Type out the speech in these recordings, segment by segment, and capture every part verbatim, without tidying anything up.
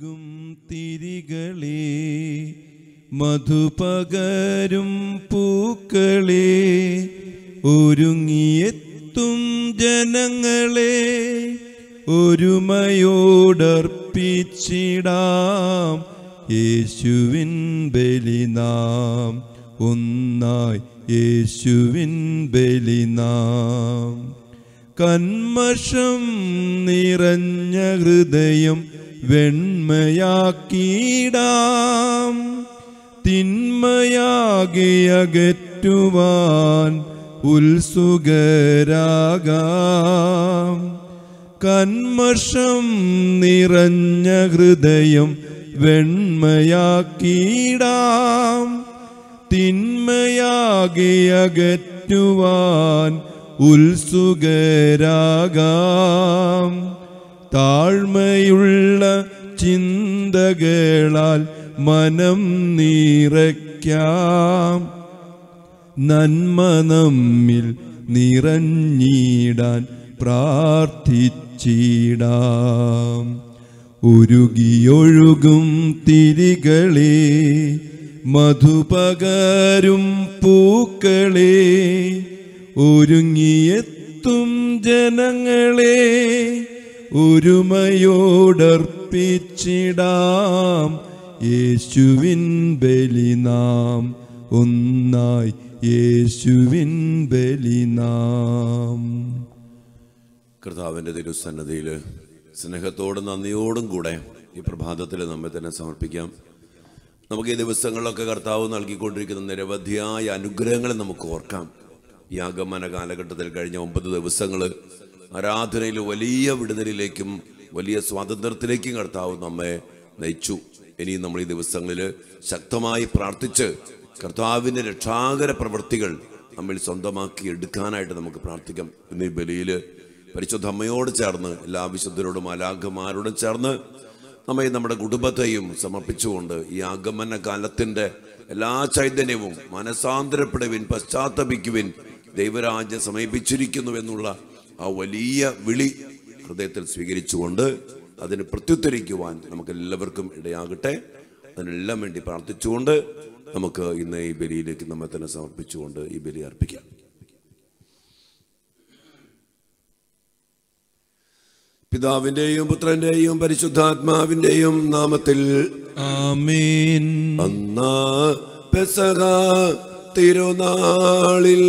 ഒഴുകും തിരികളെ മധുപകരും പൂക്കളെ ഒരുങ്ങിയെത്തും ജനങ്ങളെ ഒരുമയോടർപ്പിച്ചിടാം യേശുവിൻ ബലിനാം ഒന്നായി യേശുവിൻ ബലിനാം കന്മഷം നിറഞ്ഞ ഹൃദയം വെണ്മയാക്കിടാം തിന്മയാകെയകറ്റുവാൻ ഉത്സുകരാകാം കന്മഷം നിറഞ്ഞ ഹൃദയം വെണ്മയാക്കിടാം തിന്മയാകെയകറ്റുവാൻ ഉത്സുകരാകാം താഴ്മയുള്ള ചിന്തകളാൽ മനം നിറയ്ക്കാം നന്മ നമ്മിൽ നിറഞ്ഞിടാൻ പ്രാർത്ഥിച്ചിടാം ഉരുകിയൊഴുകും തിരികളെ മധുപകരും പൂക്കളെ ഒരുങ്ങിയെത്തും ജനങ്ങളെ ഒരുമയോടർപ്പിച്ചിടാം യേശുവിൻ ബലിനാം ഒന്നായി യേശുവിൻ ബലിനാം. കർത്താവിൻ്റെ തിരുസന്നതിയിൽ സ്നേഹത്തോടും നന്ദിയോടും കൂടെ ഈ പ്രഭാതത്തിൽ നമ്മെ തന്നെ സമർപ്പിക്കാം. നമുക്ക് ഈ ദിവസങ്ങളിലൊക്കെ കർത്താവ് നൽകിക്കൊണ്ടിരിക്കുന്ന നിരവധിയായ അനുഗ്രഹങ്ങളെ നമുക്ക് ഓർക്കാം. ഈ ആഗമന കാലഘട്ടത്തിൽ കഴിഞ്ഞ ഒമ്പത് ദിവസങ്ങൾ ആരാധനയിൽ വലിയ വിടുതലിലേക്കും വലിയ സ്വാതന്ത്ര്യത്തിലേക്കും കർത്താവ് നമ്മെ നയിച്ചു. ഇനി നമ്മൾ ഈ ദിവസങ്ങളിൽ ശക്തമായി പ്രാർത്ഥിച്ച് കർത്താവിൻ്റെ രക്ഷാകര പ്രവൃത്തികൾ നമ്മൾ സ്വന്തമാക്കി എടുക്കാനായിട്ട് നമുക്ക് പ്രാർത്ഥിക്കാം. ഇന്ന് ഈ ബലിയിൽ പരിശുദ്ധ അമ്മയോട് ചേർന്ന് എല്ലാ വിശുദ്ധരോടും അലാഖമാരോടും ചേർന്ന് നമ്മെ നമ്മുടെ കുടുംബത്തെയും സമർപ്പിച്ചുകൊണ്ട് ഈ ആഗമന കാലത്തിൻ്റെ എല്ലാ ചൈതന്യവും മനസാന്തരപ്പെടുവിൻ, പശ്ചാത്തപിക്കുവിൻ, ദൈവരാജ്യം സമീപിച്ചിരിക്കുന്നു എന്നുള്ള ആ വലിയ വിളി ഹൃദയത്തിൽ സ്വീകരിച്ചുകൊണ്ട് അതിന് പ്രത്യുത്തരിക്കുവാൻ നമുക്ക് എല്ലാവർക്കും ഇടയാകട്ടെ. അതിനെല്ലാം വേണ്ടി പ്രാർത്ഥിച്ചുകൊണ്ട് നമുക്ക് ഇന്ന് ഈ ബലിയിലേക്ക് നമ്മെ തന്നെ സമർപ്പിച്ചുകൊണ്ട് ഈ ബലി അർപ്പിക്കാം. പിതാവിന്റെയും പുത്രന്റെയും പരിശുദ്ധാത്മാവിന്റെയും നാമത്തിൽ ആമേൻ. അന്നാ പെസഹ തിരുനാളിൽ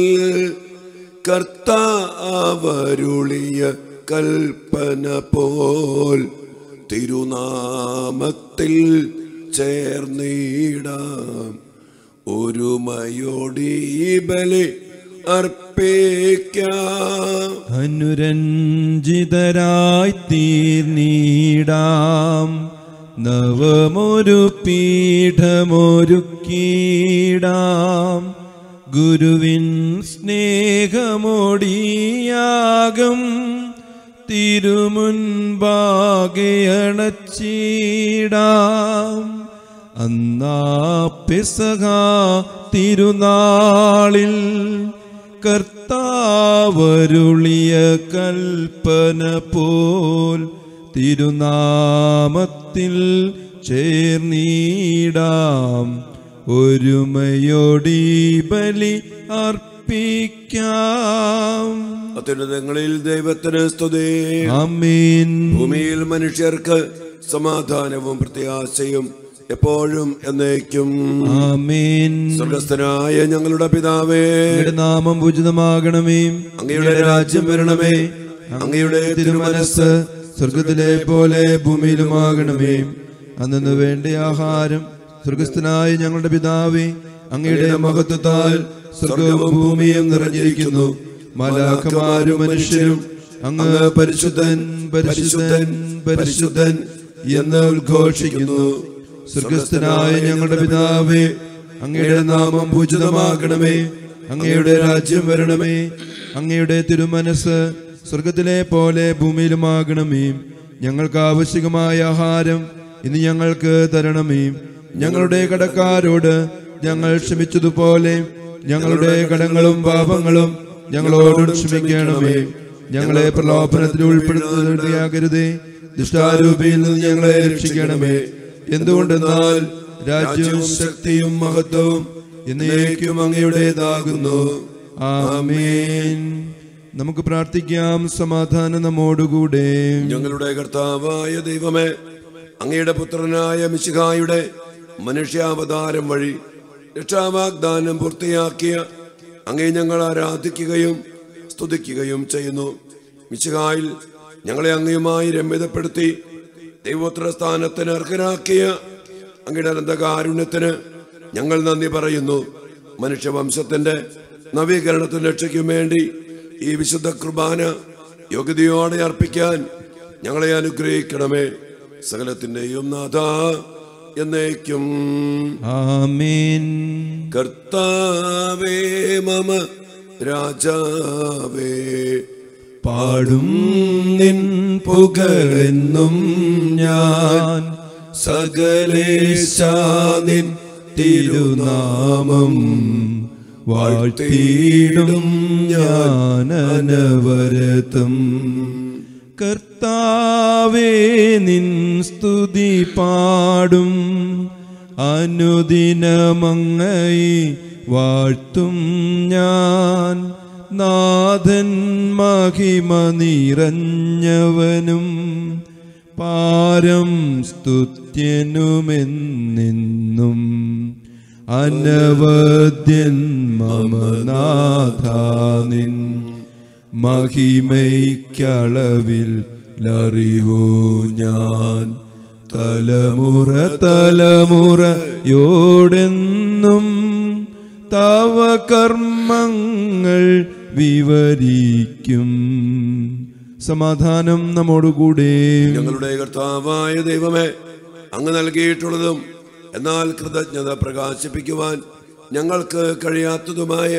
കർത്താവരുളിയ കൽപ്പന പോൽ തിരുനാമത്തിൽ ചേർന്നിടാം ഒരുമയോടി ബലി അർപ്പിക്കാം. അനുരഞ്ജിതരായി തീർന്നിടാം നവമൊരു പീഠമൊരുക്കിടാം ഗുരുവിൻ സ്നേഹമൊടിയാകം തിരുമുൻപാകെയണച്ചിടാം അന്നാ പെസഹ തിരുനാളിൽ കർത്താവരുളിയ കൽപ്പന പോൽ തിരുനാമത്തിൽ ചേർന്നിടാം ഒരുമയോടി ബലി അർപ്പിക്കാം. അത്യുന്നതങ്ങളിൽ ദൈവത്തിന് സ്തുതി. ആമീൻ. ഭൂമിയിൽ മനുഷ്യർക്ക് സമാധാനവും പ്രത്യാശയും എപ്പോഴും എന്നേക്കും. ആമീൻ. സ്വർഗ്ഗസ്ഥനായ ഞങ്ങളുടെ പിതാവേ, അങ്ങയുടെ നാമം പൂജിതമാകണമേ, അങ്ങയുടെ രാജ്യം വരണമേ, അങ്ങയുടെ തിരുമനസ് സ്വർഗത്തിലെ പോലെ ഭൂമിയിലുമാകണമേ. അന്നു വേണ്ട ആഹാരം സ്വർഗ്ഗസ്ഥനായ ഞങ്ങളുടെ പിതാവേ, അങ്ങയുടെ മഹത്വത്താൽ സ്വർഗവും ഭൂമിയും നിറഞ്ഞിരിക്കുന്നു. മലാഖമാരും മനുഷ്യരും അങ്ങ് പരിശുദ്ധൻ പരിശുദ്ധൻ പരിശുദ്ധൻ എന്ന് ഉദ്ഘോഷിക്കുന്നു. സ്വർഗ്ഗസ്ഥനായ ഞങ്ങളുടെ പിതാവേ, അങ്ങയുടെ നാമം പൂജിതമാകണമേ, അങ്ങയുടെ രാജ്യം വരണമേ, അങ്ങയുടെ തിരുമനസ് സ്വർഗത്തിലെ പോലെ ഭൂമിയിലുമാകണമേ. ഞങ്ങൾക്ക് ആവശ്യമായ ആഹാരം ഇന്ന് ഞങ്ങൾക്ക് തരണമേ. ഞങ്ങളുടെ കടക്കാരോട് ഞങ്ങൾ ക്ഷമിച്ചതുപോലെ ഞങ്ങളുടെ കടങ്ങളും പാപങ്ങളും ഞങ്ങളോട് ക്ഷമിക്കണമേ. ഞങ്ങളെ പ്രലോഭനത്തിൽ ഉൾപ്പെടുത്തുകയാകരുതേ, ദുഷ്ടാരൂപിയിൽ നിന്ന് ഞങ്ങളെ രക്ഷിക്കണമേ. എന്തുകൊണ്ടെന്നാൽ രാജ്യവും ശക്തിയും മഹത്വവും എന്നേക്കും അങ്ങയുടേതാകുന്നു. ആമേൻ. നമുക്ക് പ്രാർത്ഥിക്കാം. സമാധാനം നമ്മോടുകൂടെ. ഞങ്ങളുടെ കർത്താവായ ദൈവമേ, അങ്ങയുടെ പുത്രനായ മിശിഹായുടെ മനുഷ്യാവതാരം വഴി രക്ഷാവാഗ്ദാനം പൂർത്തിയാക്കിയ അങ്ങേ ഞങ്ങൾ ആരാധിക്കുകയും സ്തുതിക്കുകയും ചെയ്യുന്നു. മിശിഹായിൽ ഞങ്ങളെ അങ്ങയുമായി രമ്യതപ്പെടുത്തി ദൈവോത്ര സ്ഥാനത്തിന് അർഹരാക്കിയ അങ്ങയുടെ അനന്തകാരുണ്യത്തിന് ഞങ്ങൾ നന്ദി പറയുന്നു. മനുഷ്യവംശത്തിന്റെ നവീകരണത്തിന് രക്ഷയ്ക്കും വേണ്ടി ഈ വിശുദ്ധ കുർബാന യോഗ്യതയോടെ അർപ്പിക്കാൻ ഞങ്ങളെ അനുഗ്രഹിക്കണമേ. സകലത്തിന്റെയും നാഥ എന്നേക്കും ആമീൻ. കർത്താവേ മമ രാജാവേ, പാടും നിൻ പുകഴെന്നും ഞാൻ, സകലേശാ നിൻ തിരുനാമം വാഴ്ത്തിയിടും ഞാനനവരതം. കർത്താവേ നിൻ സ്തുതി പാടും, അനുദിനമങ്ങയെ വാഴ്ത്തും ഞാൻ. നാഥൻ മഹിമ നിറഞ്ഞവനും പാരം സ്തുത്യനുമെന്നെന്നും അനവദ്യൻ മമ നാഥ നിൻ മഹിമയ്ക്കളവിൽ ലറിവോ ഞാൻ. തലമുറ തലമുറയോടെന്നും തവ കർമ്മങ്ങൾ വിവരിക്കും. സമാധാനം നമ്മോടുകൂടെ. ഞങ്ങളുടെ കർത്താവായ ദൈവമേ, അങ്ങ് നൽകിയിട്ടുള്ളതും എന്നാൽ കൃതജ്ഞത പ്രകാശിപ്പിക്കുവാൻ ഞങ്ങൾക്ക് കഴിയാത്തതുമായ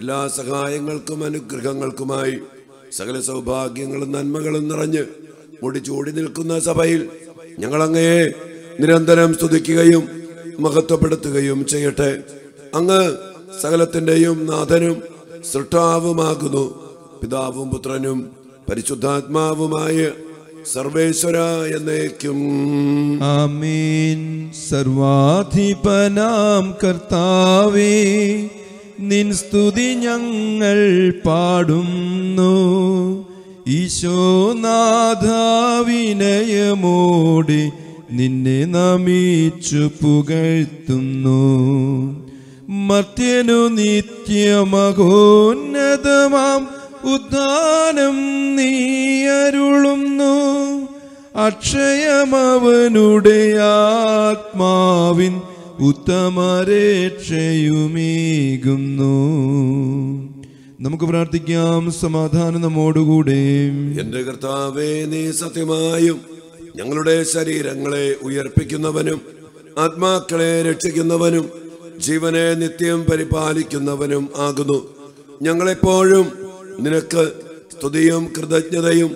എല്ലാ സഹായങ്ങൾക്കും അനുഗ്രഹങ്ങൾക്കുമായി സകല സൗഭാഗ്യങ്ങളും നന്മകളും നിറഞ്ഞ് മുടിച്ചൂടി നിൽക്കുന്ന സഭയിൽ ഞങ്ങളങ്ങയെ നിരന്തരം സ്തുതിക്കുകയും മഹത്വപ്പെടുത്തുകയും ചെയ്യട്ടെ. അങ്ങ് സകലത്തിൻ്റെയും നാഥനും സൃഷ്ടാവുമാകുന്നു. പിതാവും പുത്രനും പരിശുദ്ധാത്മാവുമായ സർവേശ്വര എന്നേക്കും ആമീൻ. സർവാധിപനാം കർത്താവേ, നിൻ സ്തുതി ഞങ്ങൾ പാടുന്നു. ഈശോനാഥാവിനയമോടെ നിന്നെ നമിച്ചു പുകഴ്ത്തുന്നു. മർത്യനു നിത്യമഘോന്നതമാം ഉദ്ധാനം നീയരുളുന്നു. അക്ഷയമവനുടെ ആത്മാവിൻ ഉത്തമരക്ഷയുമേകുന്നു. നമുക്ക് പ്രാർത്ഥിക്കാം. സമാധാനം നമ്മോടുകൂടെ. എന്റെ കർത്താവേ, നീ സത്യമായും ഞങ്ങളുടെ ശരീരങ്ങളെ ഉയർപ്പിക്കുന്നവനും ആത്മാക്കളെ രക്ഷിക്കുന്നവനും ജീവനെ നിത്യം പരിപാലിക്കുന്നവനും ആകുന്നു. ഞങ്ങളെപ്പോഴും നിനക്ക് സ്തുതിയും കൃതജ്ഞതയും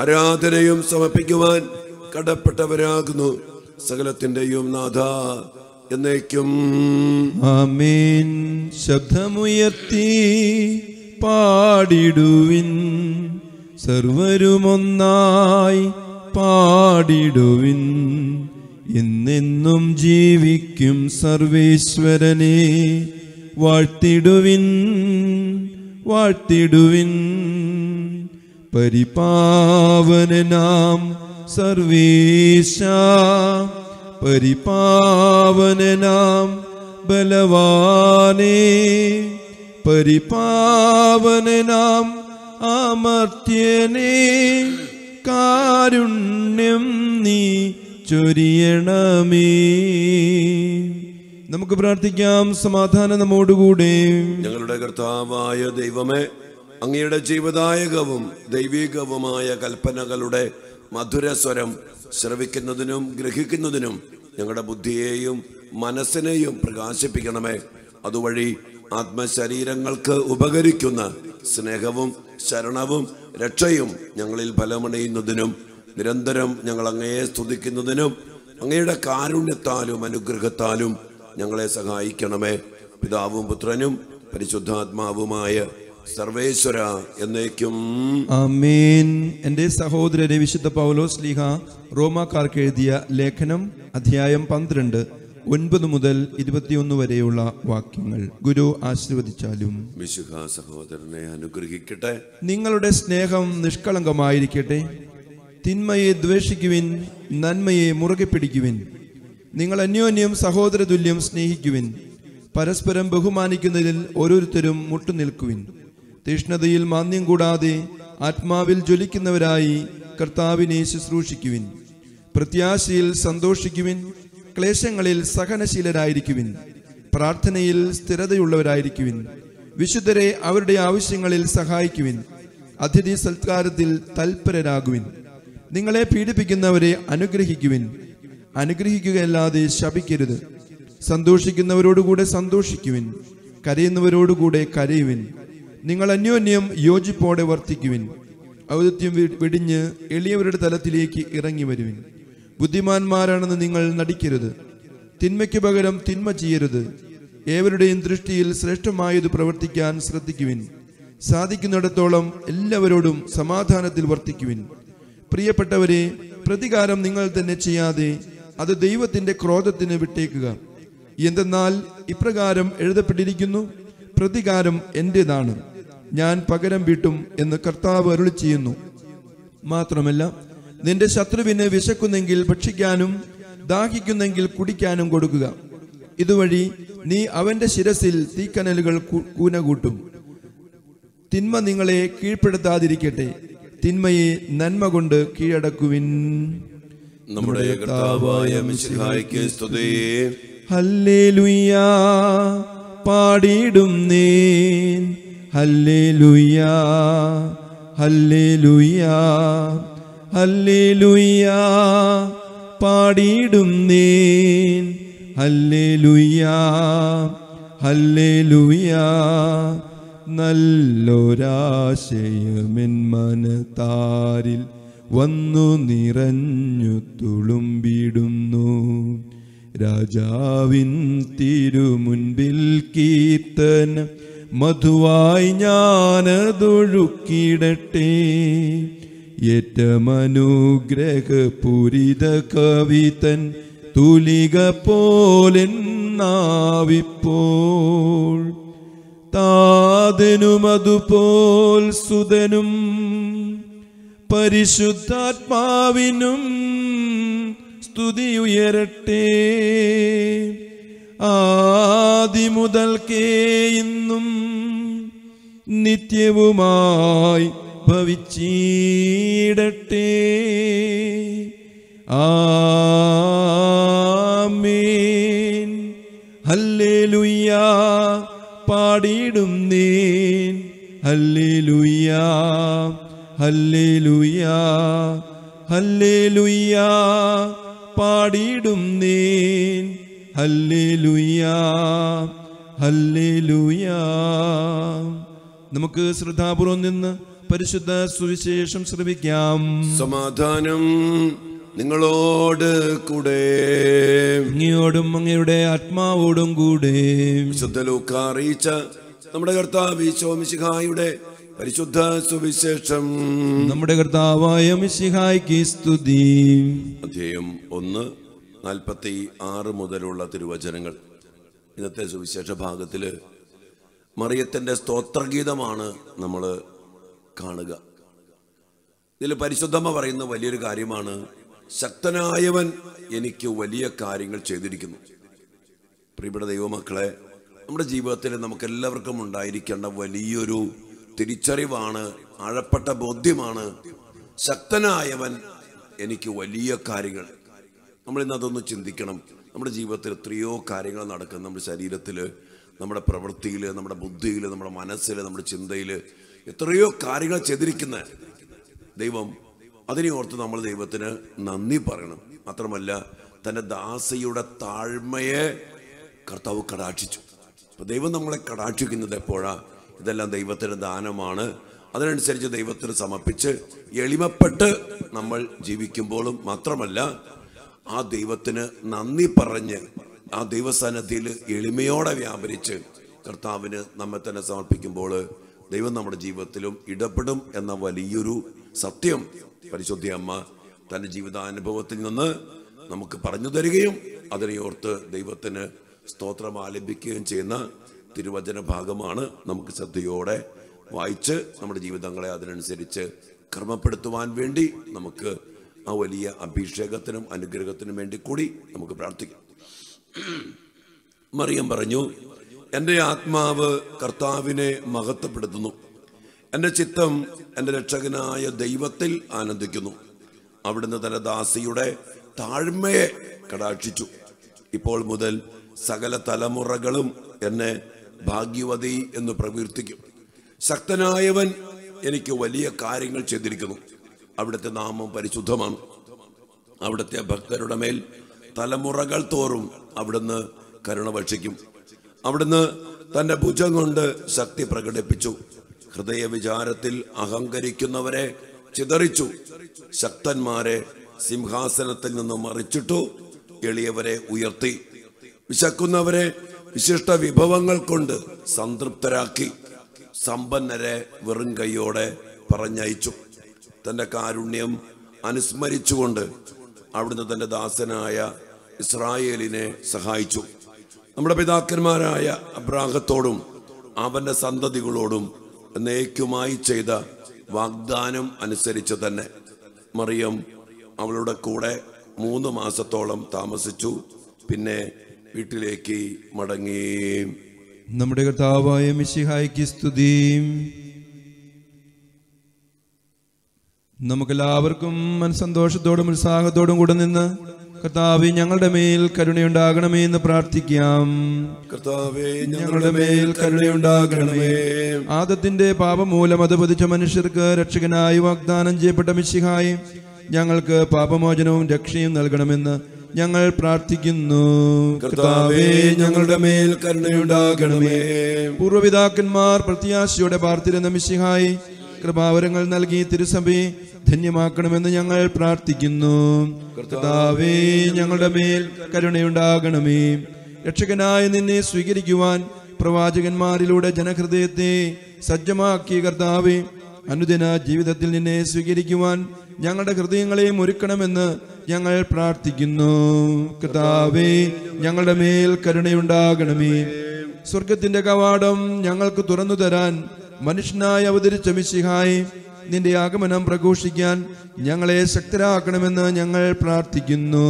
ആരാധനയും സമർപ്പിക്കുവാൻ കടപ്പെട്ടവരാകുന്നു. സകലത്തിന്റെയും നാഥ എന്നേക്കും ആമീൻ. ശബ്ദമുയർത്തി പാടിടുവിൻ, സർവരുമൊന്നായി പാടിടുവിൻ. എന്നെന്നും ജീവിക്കും സർവേശ്വരനെ വാഴ്ത്തിടുവിൻ, വാഴ്ത്തിടുവിൻ. പരിപാവനനാം സർവേശ, പരിപാവനനാം ബലവാനേ, പരിപാവനനാം അമർത്യനേ, കാരുണ്യം നീ ചൊരിയണമേ. നമുക്ക് പ്രാർത്ഥിക്കാം. സമാധാനം നമ്മോടുകൂടെ. ഞങ്ങളുടെ കർത്താവായ ദൈവമേ, അങ്ങയുടെ ജീവദായകവും ദൈവികവുമായ കൽപ്പനകളുടെ മധുരസ്വരം ശ്രവിക്കുന്നതിനും ഗ്രഹിക്കുന്നതിനും ഞങ്ങളുടെ ബുദ്ധിയെയും മനസ്സിനെയും പ്രകാശിപ്പിക്കണമേ. അതുവഴി ആത്മശരീരങ്ങൾക്ക് ഉപകരിക്കുന്ന സ്നേഹവും ശരണവും രക്ഷയും ഞങ്ങളിൽ ഫലമണിയുന്നതിനും നിരന്തരം ഞങ്ങൾ അങ്ങയെ സ്തുതിക്കുന്നതിനും അങ്ങയുടെ കാരുണ്യത്താലും അനുഗ്രഹത്താലും ഞങ്ങളെ സഹായിക്കണമേ. പിതാവും പുത്രനും പരിശുദ്ധാത്മാവുമായ സർവേശ്വര എന്നേക്കും ആമേൻ. എൻ്റെ സഹോദരനെ വിശുദ്ധ പൗലോസ് ശ്ലീഹ റോമാക്കാർക്ക് എഴുതിയ ലേഖനം അധ്യായം പന്ത്രണ്ട് ഒൻപത് മുതൽ ഇരുപത്തിയൊന്ന് വരെയുള്ള വാക്യങ്ങൾ ഗുരു ആശീർവദിച്ചാലും. വിശുദ്ധ സഹോദരനെ അനുഗ്രഹിക്കട്ടെ. നിങ്ങളുടെ സ്നേഹം നിഷ്കളങ്കമായിരിക്കട്ടെ. തിന്മയെ ദ്വേഷിക്കുവിൻ, നന്മയെ മുറുകെ പിടിക്കുവിൻ. നിങ്ങൾ അന്യോന്യം സഹോദരതുല്യം സ്നേഹിക്കുവിൻ. പരസ്പരം ബഹുമാനിക്കുന്നതിൽ ഓരോരുത്തരും മുട്ടുനിൽക്കുവിൻ. തീഷ്ണതയിൽ മാന്യം കൂടാതെ ആത്മാവിൽ ജ്വലിക്കുന്നവരായി കർത്താവിനെ ശുശ്രൂഷിക്കുവിൻ. പ്രത്യാശയിൽ സന്തോഷിക്കുവിൻ. ക്ലേശങ്ങളിൽ സഹനശീലരായിരിക്കുവിൻ. പ്രാർത്ഥനയിൽ സ്ഥിരതയുള്ളവരായിരിക്കുവിൻ. വിശുദ്ധരെ അവരുടെ ആവശ്യങ്ങളിൽ സഹായിക്കുവിൻ. അതിഥി സൽക്കാരത്തിൽ തൽപരരാകുവിൻ. നിങ്ങളെ പീഡിപ്പിക്കുന്നവരെ അനുഗ്രഹിക്കുവിൻ. അനുഗ്രഹിക്കുകയല്ലാതെ ശപിക്കരുത്. സന്തോഷിക്കുന്നവരോടുകൂടെ സന്തോഷിക്കുവിൻ. കരയുന്നവരോടുകൂടെ കരയുവിൻ. നിങ്ങൾ അന്യോന്യം യോജിപ്പോടെ വർത്തിക്കുവിൻ. ഔദത്യം വെടിഞ്ഞ് എളിയവരുടെ തലത്തിലേക്ക് ഇറങ്ങി വരുവിൻ. ബുദ്ധിമാന്മാരാണെന്ന് നിങ്ങൾ നടിക്കരുത്. തിന്മയ്ക്ക് പകരം തിന്മ ചെയ്യരുത്. ഏവരുടെയും ദൃഷ്ടിയിൽ ശ്രേഷ്ഠമായത് പ്രവർത്തിക്കാൻ ശ്രദ്ധിക്കുവിൻ. സാധിക്കുന്നിടത്തോളം എല്ലാവരോടും സമാധാനത്തിൽ വർത്തിക്കുവിൻ. പ്രിയപ്പെട്ടവരെ, പ്രതികാരം നിങ്ങൾ തന്നെ ചെയ്യാതെ അത് ദൈവത്തിന്റെ ക്രോധത്തിന് വിട്ടേക്കുക. എന്തെന്നാൽ ഇപ്രകാരം എഴുതപ്പെട്ടിരിക്കുന്നു, പ്രതികാരം എന്റേതാണ്, ഞാൻ പകരം വീട്ടും എന്ന് കർത്താവ് അരുളി ചെയ്യുന്നു. മാത്രമല്ല, നിന്റെ ശത്രുവിന് വിശക്കുന്നെങ്കിൽ ഭക്ഷിക്കാനും ദാഹിക്കുന്നെങ്കിൽ കുടിക്കാനും കൊടുക്കുക. ഇതുവഴി നീ അവന്റെ ശിരസിൽ തീക്കനലുകൾ കൂനകൂട്ടും. തിന്മ നിങ്ങളെ കീഴ്പ്പെടുത്താതിരിക്കട്ടെ. തിന്മയെ നന്മ കൊണ്ട് കീഴടക്കുവിൻ. നമ്മുടെ കർത്താവായ മിശിഹായ്ക്ക് സ്തുതി. ഹല്ലേലൂയ പാടിടുന്നേ, ഹല്ലേലൂയ ഹല്ലേലൂയ ഹല്ലേലൂയ പാടിടുന്നേ, ഹല്ലേലൂയ ഹല്ലേലൂയ. നല്ലൊരാശയമെൻ മനതാരിൽ വന്നു നിറഞ്ഞു തുളുമ്പിടുന്നു. രാജാവിൻ തിരുമുൻപിൽ കീർത്തനം മധുവായി ഞാനതൊഴുക്കിടട്ടെ. ഏറ്റമനുഗ്രഹപൂരിത കവിതൻ തൂലിക പോലെന്നാവിപ്പോൾ താതനുമതുപോൽ സുതനും പരിശുദ്ധാത്മാവിനും സ്തുതിയുയരട്ടെ. ആദിമുതൽക്കേ ഇന്നും നിത്യവുമായി ഭവിച്ചിടട്ടെ. ആമേൻ. ഹല്ലേലൂയ പാടിടും നീൻ, ഹല്ലേലൂയ ഹല്ലേലൂയ ഹല്ലേലൂയ പാടിടും നീൻ, ഹല്ലേലൂയ ഹല്ലേലൂയ. നമുക്ക് ശ്രദ്ധാപൂർവം നിന്ന് പരിശുദ്ധ സുവിശേഷം ശ്രവിക്കാം. സമാധാനം നിങ്ങളോട് കൂടെ, അങ്ങയോടും അങ്ങയുടെ ആത്മാവോടും കൂടെ. വിശുദ്ധ ലൂക്ക അറിയിച്ച നമ്മുടെ കർത്താവ് ഈശോ മിശിഹായുടെ പരിശുദ്ധ സുവിശേഷം. നമ്മുടെ കർത്താവായ മിശിഹായ്ക്ക് സ്തുതി. അധ്യായം ഒന്ന് നാൽപ്പത്തി ആറ് മുതലുള്ള തിരുവചനങ്ങൾ. ഇന്നത്തെ സുവിശേഷ ഭാഗത്തില് മറിയത്തിന്റെ സ്തോത്രഗീതമാണ് നമ്മൾ കാണുക. ഇതിൽ പരിശുദ്ധമ്മ പറയുന്ന വലിയൊരു കാര്യമാണ്, ശക്തനായവൻ എനിക്ക് വലിയ കാര്യങ്ങൾ ചെയ്തിരിക്കുന്നു. പ്രിയപ്പെട്ട ദൈവമക്കളെ, നമ്മുടെ ജീവിതത്തിൽ നമുക്കെല്ലാവർക്കും ഉണ്ടായിരിക്കേണ്ട വലിയൊരു തിരിച്ചറിവാണ്, ആഴപ്പെട്ട ബോധ്യമാണ്, ശക്തനായവൻ എനിക്ക് വലിയ കാര്യങ്ങൾ. നമ്മളിന്നതൊന്ന് ചിന്തിക്കണം. നമ്മുടെ ജീവിതത്തിൽ എത്രയോ കാര്യങ്ങൾ നടക്കുന്നു. നമ്മുടെ ശരീരത്തിൽ, നമ്മുടെ പ്രവൃത്തിയിൽ, നമ്മുടെ ബുദ്ധിയിൽ, നമ്മുടെ മനസ്സിൽ, നമ്മുടെ ചിന്തയിൽ എത്രയോ കാര്യങ്ങൾ ചെയ്തിരിക്കുന്ന ദൈവം. അതിനെ ഓർത്ത് നമ്മൾ ദൈവത്തിന് നന്ദി പറയണം. മാത്രമല്ല, തൻ്റെ ദാസിയുടെ താഴ്മയെ കർത്താവ് കടാക്ഷിച്ചു. അപ്പം ദൈവം നമ്മളെ കടാക്ഷിക്കുന്നത് എപ്പോഴാണ്? ഇതെല്ലാം ദൈവത്തിൻ്റെ ദാനമാണ്. അതിനനുസരിച്ച് ദൈവത്തിന് സമർപ്പിച്ച് എളിമപ്പെട്ട് നമ്മൾ ജീവിക്കുമ്പോഴും, മാത്രമല്ല ആ ദൈവത്തിന് നന്ദി പറഞ്ഞ് ആ ദൈവസന്നിധിയിൽ എളിമയോടെ വ്യാപരിച്ച് കർത്താവിന് നമ്മെ തന്നെ സമർപ്പിക്കുമ്പോൾ ദൈവം നമ്മുടെ ജീവിതത്തിലും ഇടപെടും എന്ന വലിയൊരു സത്യം പരിശുദ്ധ അമ്മ തൻ്റെ ജീവിതാനുഭവത്തിൽ നിന്ന് നമുക്ക് പറഞ്ഞു തരികയും അതിനെ ഓർത്ത് ദൈവത്തിന് സ്തോത്രം ആലപിക്കുകയും ചെയ്യുന്ന തിരുവചന ഭാഗമാണ് നമുക്ക് ശ്രദ്ധയോടെ വായിച്ച് നമ്മുടെ ജീവിതങ്ങളെ അതിനനുസരിച്ച് ക്രമപ്പെടുത്തുവാൻ വേണ്ടി നമുക്ക് ആ വലിയ അഭിഷേകത്തിനും അനുഗ്രഹത്തിനും വേണ്ടി കൂടി നമുക്ക് പ്രാർത്ഥിക്കാം. മറിയം പറഞ്ഞു, എൻ്റെ ആത്മാവ് കർത്താവിനെ മഹത്വപ്പെടുത്തുന്നു, എൻ്റെ ചിത്തം എൻ്റെ രക്ഷകനായ ദൈവത്തിൽ ആനന്ദിക്കുന്നു. അവിടുന്ന് തൻ്റെ ദാസിയുടെ താഴ്മയെ കടാക്ഷിച്ചു. ഇപ്പോൾ മുതൽ സകല തലമുറകളും എന്നെ ഭാഗ്യവതി എന്ന് പ്രകീർത്തിക്കും. ശക്തനായവൻ എനിക്ക് വലിയ കാര്യങ്ങൾ ചെയ്തിരിക്കുന്നു. അവിടുത്തെ നാമം പരിശുദ്ധമാണ്. അവിടുത്തെ ഭക്തരുടെ മേൽ തലമുറകൾ തോറും അവിടുന്ന് കരുണ വർഷിക്കും. അവിടുന്ന് തൻ്റെ ഭുജം കൊണ്ട് ശക്തി പ്രകടിപ്പിച്ചു. ഹൃദയ വിചാരത്തിൽ അഹങ്കരിക്കുന്നവരെ ചിതറിച്ചു. ശക്തന്മാരെ സിംഹാസനത്തിൽ നിന്ന് മറിച്ചിട്ടു. എളിയവരെ ഉയർത്തി. വിശക്കുന്നവരെ വിശിഷ്ട വിഭവങ്ങൾ കൊണ്ട് സംതൃപ്തരാക്കി. സമ്പന്നരെ വെറും കൈയോടെ പറഞ്ഞയച്ചു. തൻ്റെ കാരുണ്യം അനുസ്മരിച്ചുകൊണ്ട് അവിടുന്ന് തൻ്റെ ദാസനായ ഇസ്രായേലിനെ സഹായിച്ചു. നമ്മുടെ പിതാക്കന്മാരായ അബ്രാഹത്തോടും അവൻ്റെ സന്തതികളോടും എന്നേക്കുമായി ചെയ്ത വാഗ്ദാനം അനുസരിച്ച് തന്നെ മറിയം അവളുടെ കൂടെ മൂന്ന് മാസത്തോളം താമസിച്ചു. പിന്നെ വീട്ടിലേക്ക് മടങ്ങി. നമ്മുടെ കർത്താവായ മിശിഹായ്ക്ക് സ്തുതി. നമുക്കെല്ലാവർക്കും മനസ്സന്തോഷത്തോടും ഉത്സാഹത്തോടും കൂടെ നിന്ന് കർത്താവേ ഞങ്ങളുടെ മേൽ കരുണയുണ്ടാകണമേ എന്ന് പ്രാർത്ഥിക്കാം. കർത്താവേ ഞങ്ങളുടെ മേൽ കരുണയുണ്ടാകണമേ. ആദത്തിന്റെ പാപം മൂലം അധപതിച്ച മനുഷ്യർക്ക് രക്ഷകനായി വാഗ്ദാനം ചെയ്യപ്പെട്ട മിശിഹായെ ഞങ്ങൾക്ക് പാപമോചനവും രക്ഷയും നൽകണമെന്ന് ഞങ്ങൾ പ്രാർത്ഥിക്കുന്നു. കർത്താവേ ഞങ്ങളുടെ മേൽ കരുണയുണ്ടാകണമേ. പൂർവ്വപിതാക്കന്മാർ പ്രത്യാശയോടെ പാർത്തിരുന്ന മിശിഹായി കൃപാവരങ്ങൾ നൽകി തിരുസഭയെ ധന്യമാക്കണമെന്ന് ഞങ്ങൾ പ്രാർത്ഥിക്കുന്നു. കർത്താവേ ഞങ്ങളുടെ മേൽ കരുണയുണ്ടാകണമേ. രക്ഷകനായ നിന്നെ സ്വീകരിക്കുവാൻ പ്രവാചകന്മാരിലൂടെ ജനഹൃദയത്തെ സജ്ജമാക്കിയ കർത്താവേ, അനുദിന ജീവിതത്തിൽ നിന്നെ സ്വീകരിക്കുവാൻ ഞങ്ങളുടെ ഹൃദയങ്ങളെയും ഒരുക്കണമെന്ന് ഞങ്ങൾ പ്രാർത്ഥിക്കുന്നു. കർത്താവേ ഞങ്ങളുടെ മേൽ കരുണയുണ്ടാകണമേ. സ്വർഗത്തിന്റെ കവാടം ഞങ്ങൾക്ക് തുറന്നു തരാൻ മനുഷ്യനായി അവതരിച്ച മിശിഹായി നിന്റെ ആഗമനം പ്രഘോഷിക്കാൻ ഞങ്ങളെ ശക്തരാക്കണമെന്ന് ഞങ്ങൾ പ്രാർത്ഥിക്കുന്നു.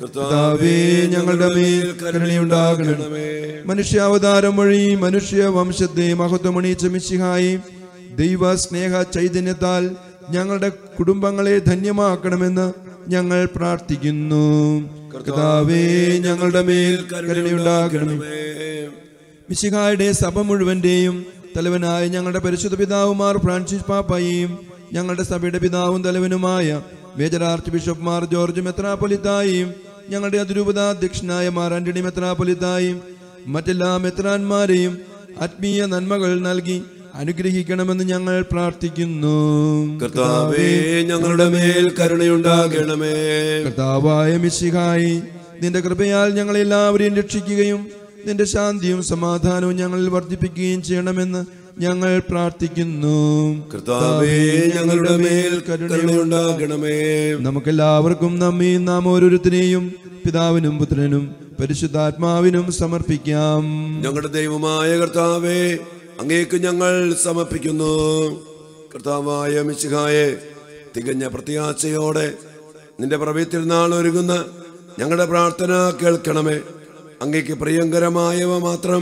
കർത്താവേ ഞങ്ങളുടെ മേൽ കരുണയുണ്ടാകണമേ. മനുഷ്യാവതാരം വഴി മനുഷ്യ വംശത്തെ മഹത്വമണിയിച്ച മിശിഹായി ദൈവ സ്നേഹ ചൈതന്യത്താൽ ഞങ്ങളുടെ കുടുംബങ്ങളെ ധന്യമാക്കണമെന്ന് ഞങ്ങൾ പ്രാർത്ഥിക്കുന്നു. കർത്താവേ ഞങ്ങളുടെ മേൽ കരുണയുണ്ടാകണമേ. മിശിഹായുടെ സഭ മുഴുവന്റെയും തലവനായ ഞങ്ങളുടെ പരിശുദ്ധ പിതാവുമാർ ഫ്രാൻസിസ് പാപ്പയും ഞങ്ങളുടെ സഭയുടെ പിതാവും തലവനുമായ major archbishop Mar George മെത്രാപ്പൊലിത്തായും ഞങ്ങളുടെ അതിരൂപതാധ്യക്ഷനായ മാർ ആന്റണി മെത്രാപ്പൊലിത്തായും മറ്റെല്ലാ മെത്രാന്മാരെയും ആത്മീയ നന്മകൾ നൽകി അനുഗ്രഹിക്കണമെന്ന് ഞങ്ങൾ പ്രാർത്ഥിക്കുന്നു. കർത്താവേ ഞങ്ങളുടെ മേൽ കരുണയുണ്ടാകണമേ. കർത്താവായ മിശിഹായി നിന്റെ കൃപയാൽ ഞങ്ങളെല്ലാവരെയും രക്ഷിക്കുകയും നിന്റെ ശാന്തിയും സമാധാനവും ഞങ്ങളിൽ വർദ്ധിപ്പിക്കുകയും ചെയ്യണമെന്ന് ഞങ്ങൾ പ്രാർത്ഥിക്കുന്നു. കർത്താവേ ഞങ്ങളുടെ മേൽ കരുണയുണ്ടാകണമേ. നമുക്കെല്ലാവർക്കും നമ്മയും നാം ഓരോരുത്തരെയും പിതാവിനും പുത്രനും പരിശുദ്ധാത്മാവിനും സമർപ്പിക്കാം. ഞങ്ങളുടെ ദൈവമായ കർത്താവേ, അങ്ങേക്ക് ഞങ്ങൾ സമർപ്പിക്കുന്നു. കർത്താവായ മിശിഹായെ, തികഞ്ഞ പ്രത്യാശയോടെ നിന്റെ പ്രഭത്തിരുന്നാൾ ഒരുങ്ങുന്ന ഞങ്ങളുടെ പ്രാർത്ഥന കേൾക്കണമേ. അങ്ങേക്ക് പ്രിയങ്കരമായവ മാത്രം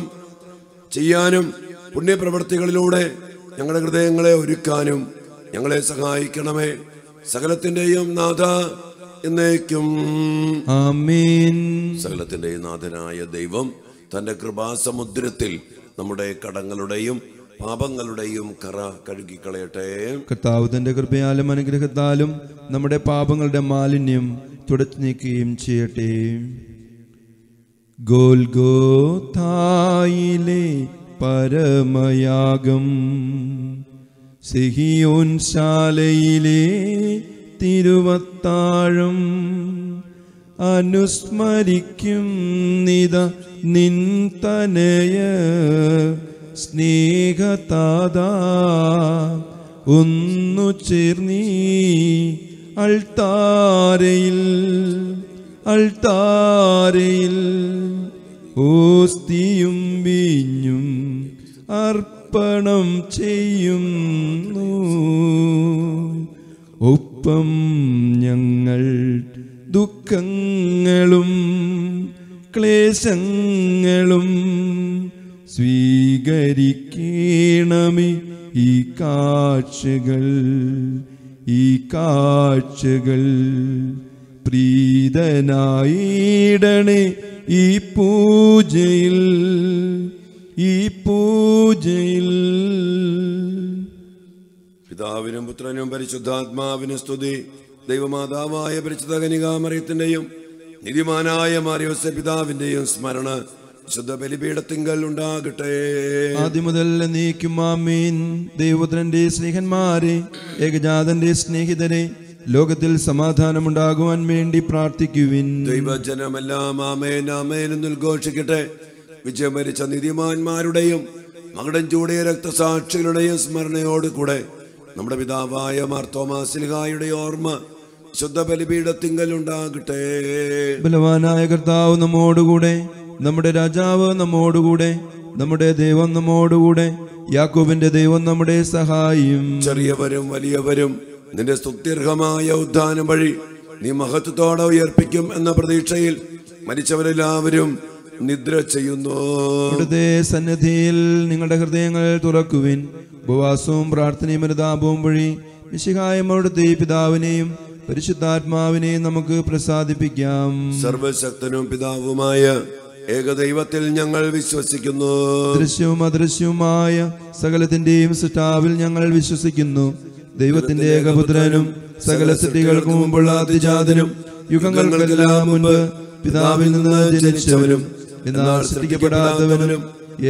ചെയ്യാനും പുണ്യപ്രവൃത്തികളിലൂടെ ഞങ്ങളുടെ ഹൃദയങ്ങളെ ഒരുക്കാനും ഞങ്ങളെ സഹായിക്കണമേ. സകലത്തിന്റെയും നാഥ എന്നേക്കും ആമീൻ. സകലത്തിന്റെയും നാഥനായ ദൈവം തന്റെ കൃപാസമുദ്രത്തിൽ നമ്മുടെ കടങ്ങളുടെയും പാപങ്ങളുടെയും കറ കഴുകിക്കളയട്ടെ. കർത്താവ് തന്റെ കൃപയാലും അനുഗ്രഹത്താലും നമ്മുടെ പാപങ്ങളുടെ മാലിന്യം തുടച്ചു നീക്കുകയും ചെയ്യട്ടെ. ഗോൽഗോഥായിലെ പരമയാഗം, സിഹിയോൻ ശാലയിലെ തിരുവത്താഴം, അനുസ്മരിക്കും നിത നിൻ തനയ സ്നേഹതാദ ഒന്നു ചേർന്നീ അൾത്താരയിൽ അൾത്താരയിൽ ഓസ്തിയും വീഞ്ഞും അർപ്പണം ചെയ്യുന്നു. ഒപ്പം ഞങ്ങൾ ദുഃഖങ്ങളും ക്ലേശങ്ങളും സ്വീകരിക്കണമേ. ഈ കാഴ്ചകൾ ഈ കാഴ്ചകൾ പ്രീതനായിടണേ ഈ പൂജയിൽ ഈ പൂജയിൽ. പിതാവിനും പുത്രനും പരിശുദ്ധാത്മാവിനും സ്തുതി. ദൈവമാതാവായ പരിശുദ്ധ കന്യകാമറിയത്തിന്റെയും നിധിമാനായ മറിയോസ് പിതാവിന്റെയും സ്മരണ വിശുദ്ധ ബലിപീഠത്തിങ്കൽ ഉണ്ടാകട്ടെ. ആദ്യം മുതൽ നീക്കും ആമീൻ. ദൈവപുത്രന്റെ സ്നേഹന്മാരെ, ഏകജാതന്റെ സ്നേഹിതരെ, ലോകത്തിൽ സമാധാനമുണ്ടാകുവാൻ വേണ്ടി പ്രാർത്ഥിക്കുവിൻ. ദൈവജനമെല്ലാം ആമേൻ ആമേൻ എന്ന് ഉദ്ഘോഷിക്കട്ടെ. വിജയം വരിച്ച നീതിമാന്മാരുടെയും മകടൻ ചൂടിയ രക്തസാക്ഷികളുടെയും സ്മരണയോടുകൂടെ നമ്മുടെ പിതാവായ മാർത്തോമാ ശ്ലീഹായുടെ ഓർമ്മ ശുദ്ധ ബലിപീഠത്തിങ്കൽ ഉണ്ടാകട്ടെ. ബലവാനായ കർത്താവ് നമ്മോടുകൂടെ, നമ്മുടെ രാജാവ് നമ്മോടുകൂടെ, നമ്മുടെ ദൈവം നമ്മോടുകൂടെ, യാക്കോബിന്റെ ദൈവം നമ്മുടെ സഹായം. ചെറിയവരും വലിയവരും നിന്റെ സ്തുത്യർഹമായ ഉദ്ധാനം വഴി നീ മഹത്വത്തോടെ ഉയർപ്പിക്കും എന്ന പ്രതീക്ഷയിൽ മരിച്ചവരെല്ലാവരും നിദ്ര ചെയ്യുന്നു. അവിടുത്തെ സന്നിധിയിൽ നിങ്ങളുടെ ഹൃദയങ്ങൾ തുറക്കുവിൻ. ഉപവാസവും പ്രാർത്ഥനയും അനുതാപവും വഴി മിശിഹായും അവിടുത്തെ പിതാവിനെയും പരിശുദ്ധാത്മാവിനെയും നമുക്ക് പ്രസാദിപ്പിക്കാം. സർവശക്തനും പിതാവുമായ ഏകദൈവത്തിൽ ഞങ്ങൾ വിശ്വസിക്കുന്നു. ദൃശ്യവും അദൃശ്യവുമായ സകലത്തിന്റെയും സൃഷ്ടാവിൽ ഞങ്ങൾ വിശ്വസിക്കുന്നു. ദൈവത്തിന്റെ ഏകപുത്രനും സകല സൃഷ്ടികൾക്ക് മുമ്പുള്ള അതിജാതനും യുഗങ്ങൾക്കെല്ലാം മുൻപ് പിതാവിൽ നിന്ന് ജനിച്ചവനും എന്നാൽ സൃഷ്ടിക്കപ്പെടാത്തവനും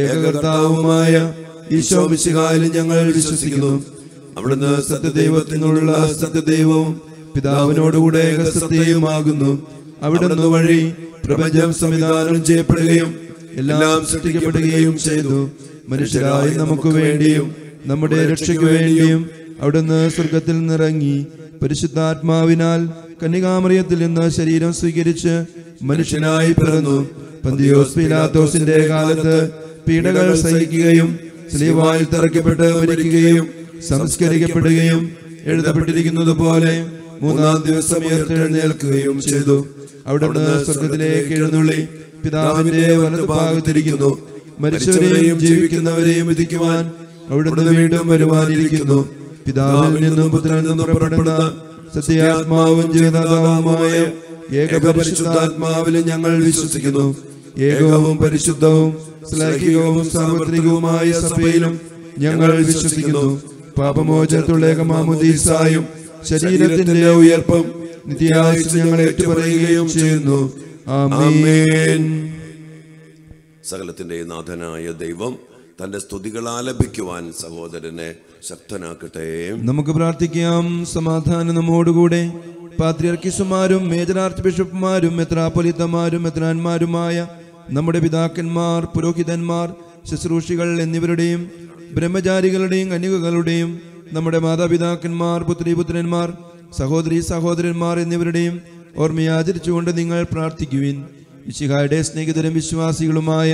ഏകകർത്താവുമായ ഈശോ മിശിഹായിലും ഞങ്ങൾ വിശ്വസിക്കുന്നു. അവിടുന്ന് സത്യദൈവത്തിനുള്ള സത്യദൈവവും പിതാവിനോടുകൂടെ ഏകസത്യയുമാകുന്നു. അവിടുന്ന് വഴി പ്രപഞ്ചം സംവിധാനം ചെയ്യപ്പെടുകയും എല്ലാം സൃഷ്ടിക്കപ്പെടുകയും ചെയ്തു. മനുഷ്യരായി നമുക്ക് വേണ്ടിയും നമ്മുടെ രക്ഷയ്ക്ക് വേണ്ടിയും അവിടുന്ന് സ്വർഗത്തിൽ നിന്നിറങ്ങി പരിശുദ്ധാത്മാവിനാൽ കന്യകാമറിയത്തിൽ നിന്ന് ശരീരം സ്വീകരിച്ച് മനുഷ്യനായി പിറന്നു. പന്തിയോസ് പീലാത്തോസിന്റെ കാലത്ത് പീഡകൾ സഹിക്കുകയും സ്ലീവായിൽ തറയ്ക്കപ്പെട്ട് മരിക്കുകയും സംസ്കരിക്കപ്പെടുകയും എഴുതപ്പെട്ടിരിക്കുന്നത് പോലെ മൂന്നാം ദിവസം ഉയർത്തെഴുന്നേൽക്കുകയും ചെയ്തു. അവിടെ സ്വർഗത്തിലേക്ക് എഴുന്നള്ളി പിതാവിന്റെ വലതുഭാഗത്തിരിക്കുന്നു. മരിച്ചവരെയും ജീവിക്കുന്നവരെയും വിധിക്കുവാൻ അവിടുന്ന് വീണ്ടും വരുവാനിരിക്കുന്നു. പിതാവിൽ നിന്നും പുത്രനിൽ നിന്നും പുറപ്പെടുന്ന സത്യാത്മാവും ജീവദാതാവുമായ ഏക പരിശുദ്ധാത്മാവിലും ഞങ്ങൾ വിശ്വസിക്കുന്നു. ഏകവും പരിശുദ്ധവും സ്ലൈഹികവും സാർവത്രികവുമായ സഭയിലും ഞങ്ങൾ വിശ്വസിക്കുന്നു. പാപമോചനത്തുള്ള ഏക മാമോദീസായും ശരീരത്തിന്റെ ഉയർപ്പും നിത്യായുസ്സും ഞങ്ങൾ ഏറ്റുപറയുകയും ചെയ്യുന്നു. ആമേൻ. സകലത്തിന്റെ നാഥനായ ദൈവം തന്റെ സ്തുതികൾ ആലപിക്കുവാൻ സഹോദരനെ ശക്തനാക്കട്ടെ. നമുക്ക് പ്രാർത്ഥിക്കാം. സമാധാനം നമ്മോടുകൂടെ. പാത്രിയർക്കിസുമാരും മേജർ ആർച്ച് ബിഷപ്പുമാരും മെത്രാപ്പൊലീത്തമാരും മെത്രാന്മാരുമായ നമ്മുടെ പിതാക്കന്മാർ, പുരോഹിതന്മാർ, ശുശ്രൂഷികൾ എന്നിവരുടെയും ബ്രഹ്മചാരികളുടെയും കന്യകകളുടെയും നമ്മുടെ മാതാപിതാക്കന്മാർ, പുത്രീപുത്രന്മാർ, സഹോദരീ സഹോദരന്മാർ എന്നിവരുടെയും ഓർമ്മയാചരിച്ചുകൊണ്ട് നിങ്ങൾ പ്രാർത്ഥിക്കുവിൻ. മിശിഹായുടെ സ്നേഹിതരും വിശ്വാസികളുമായ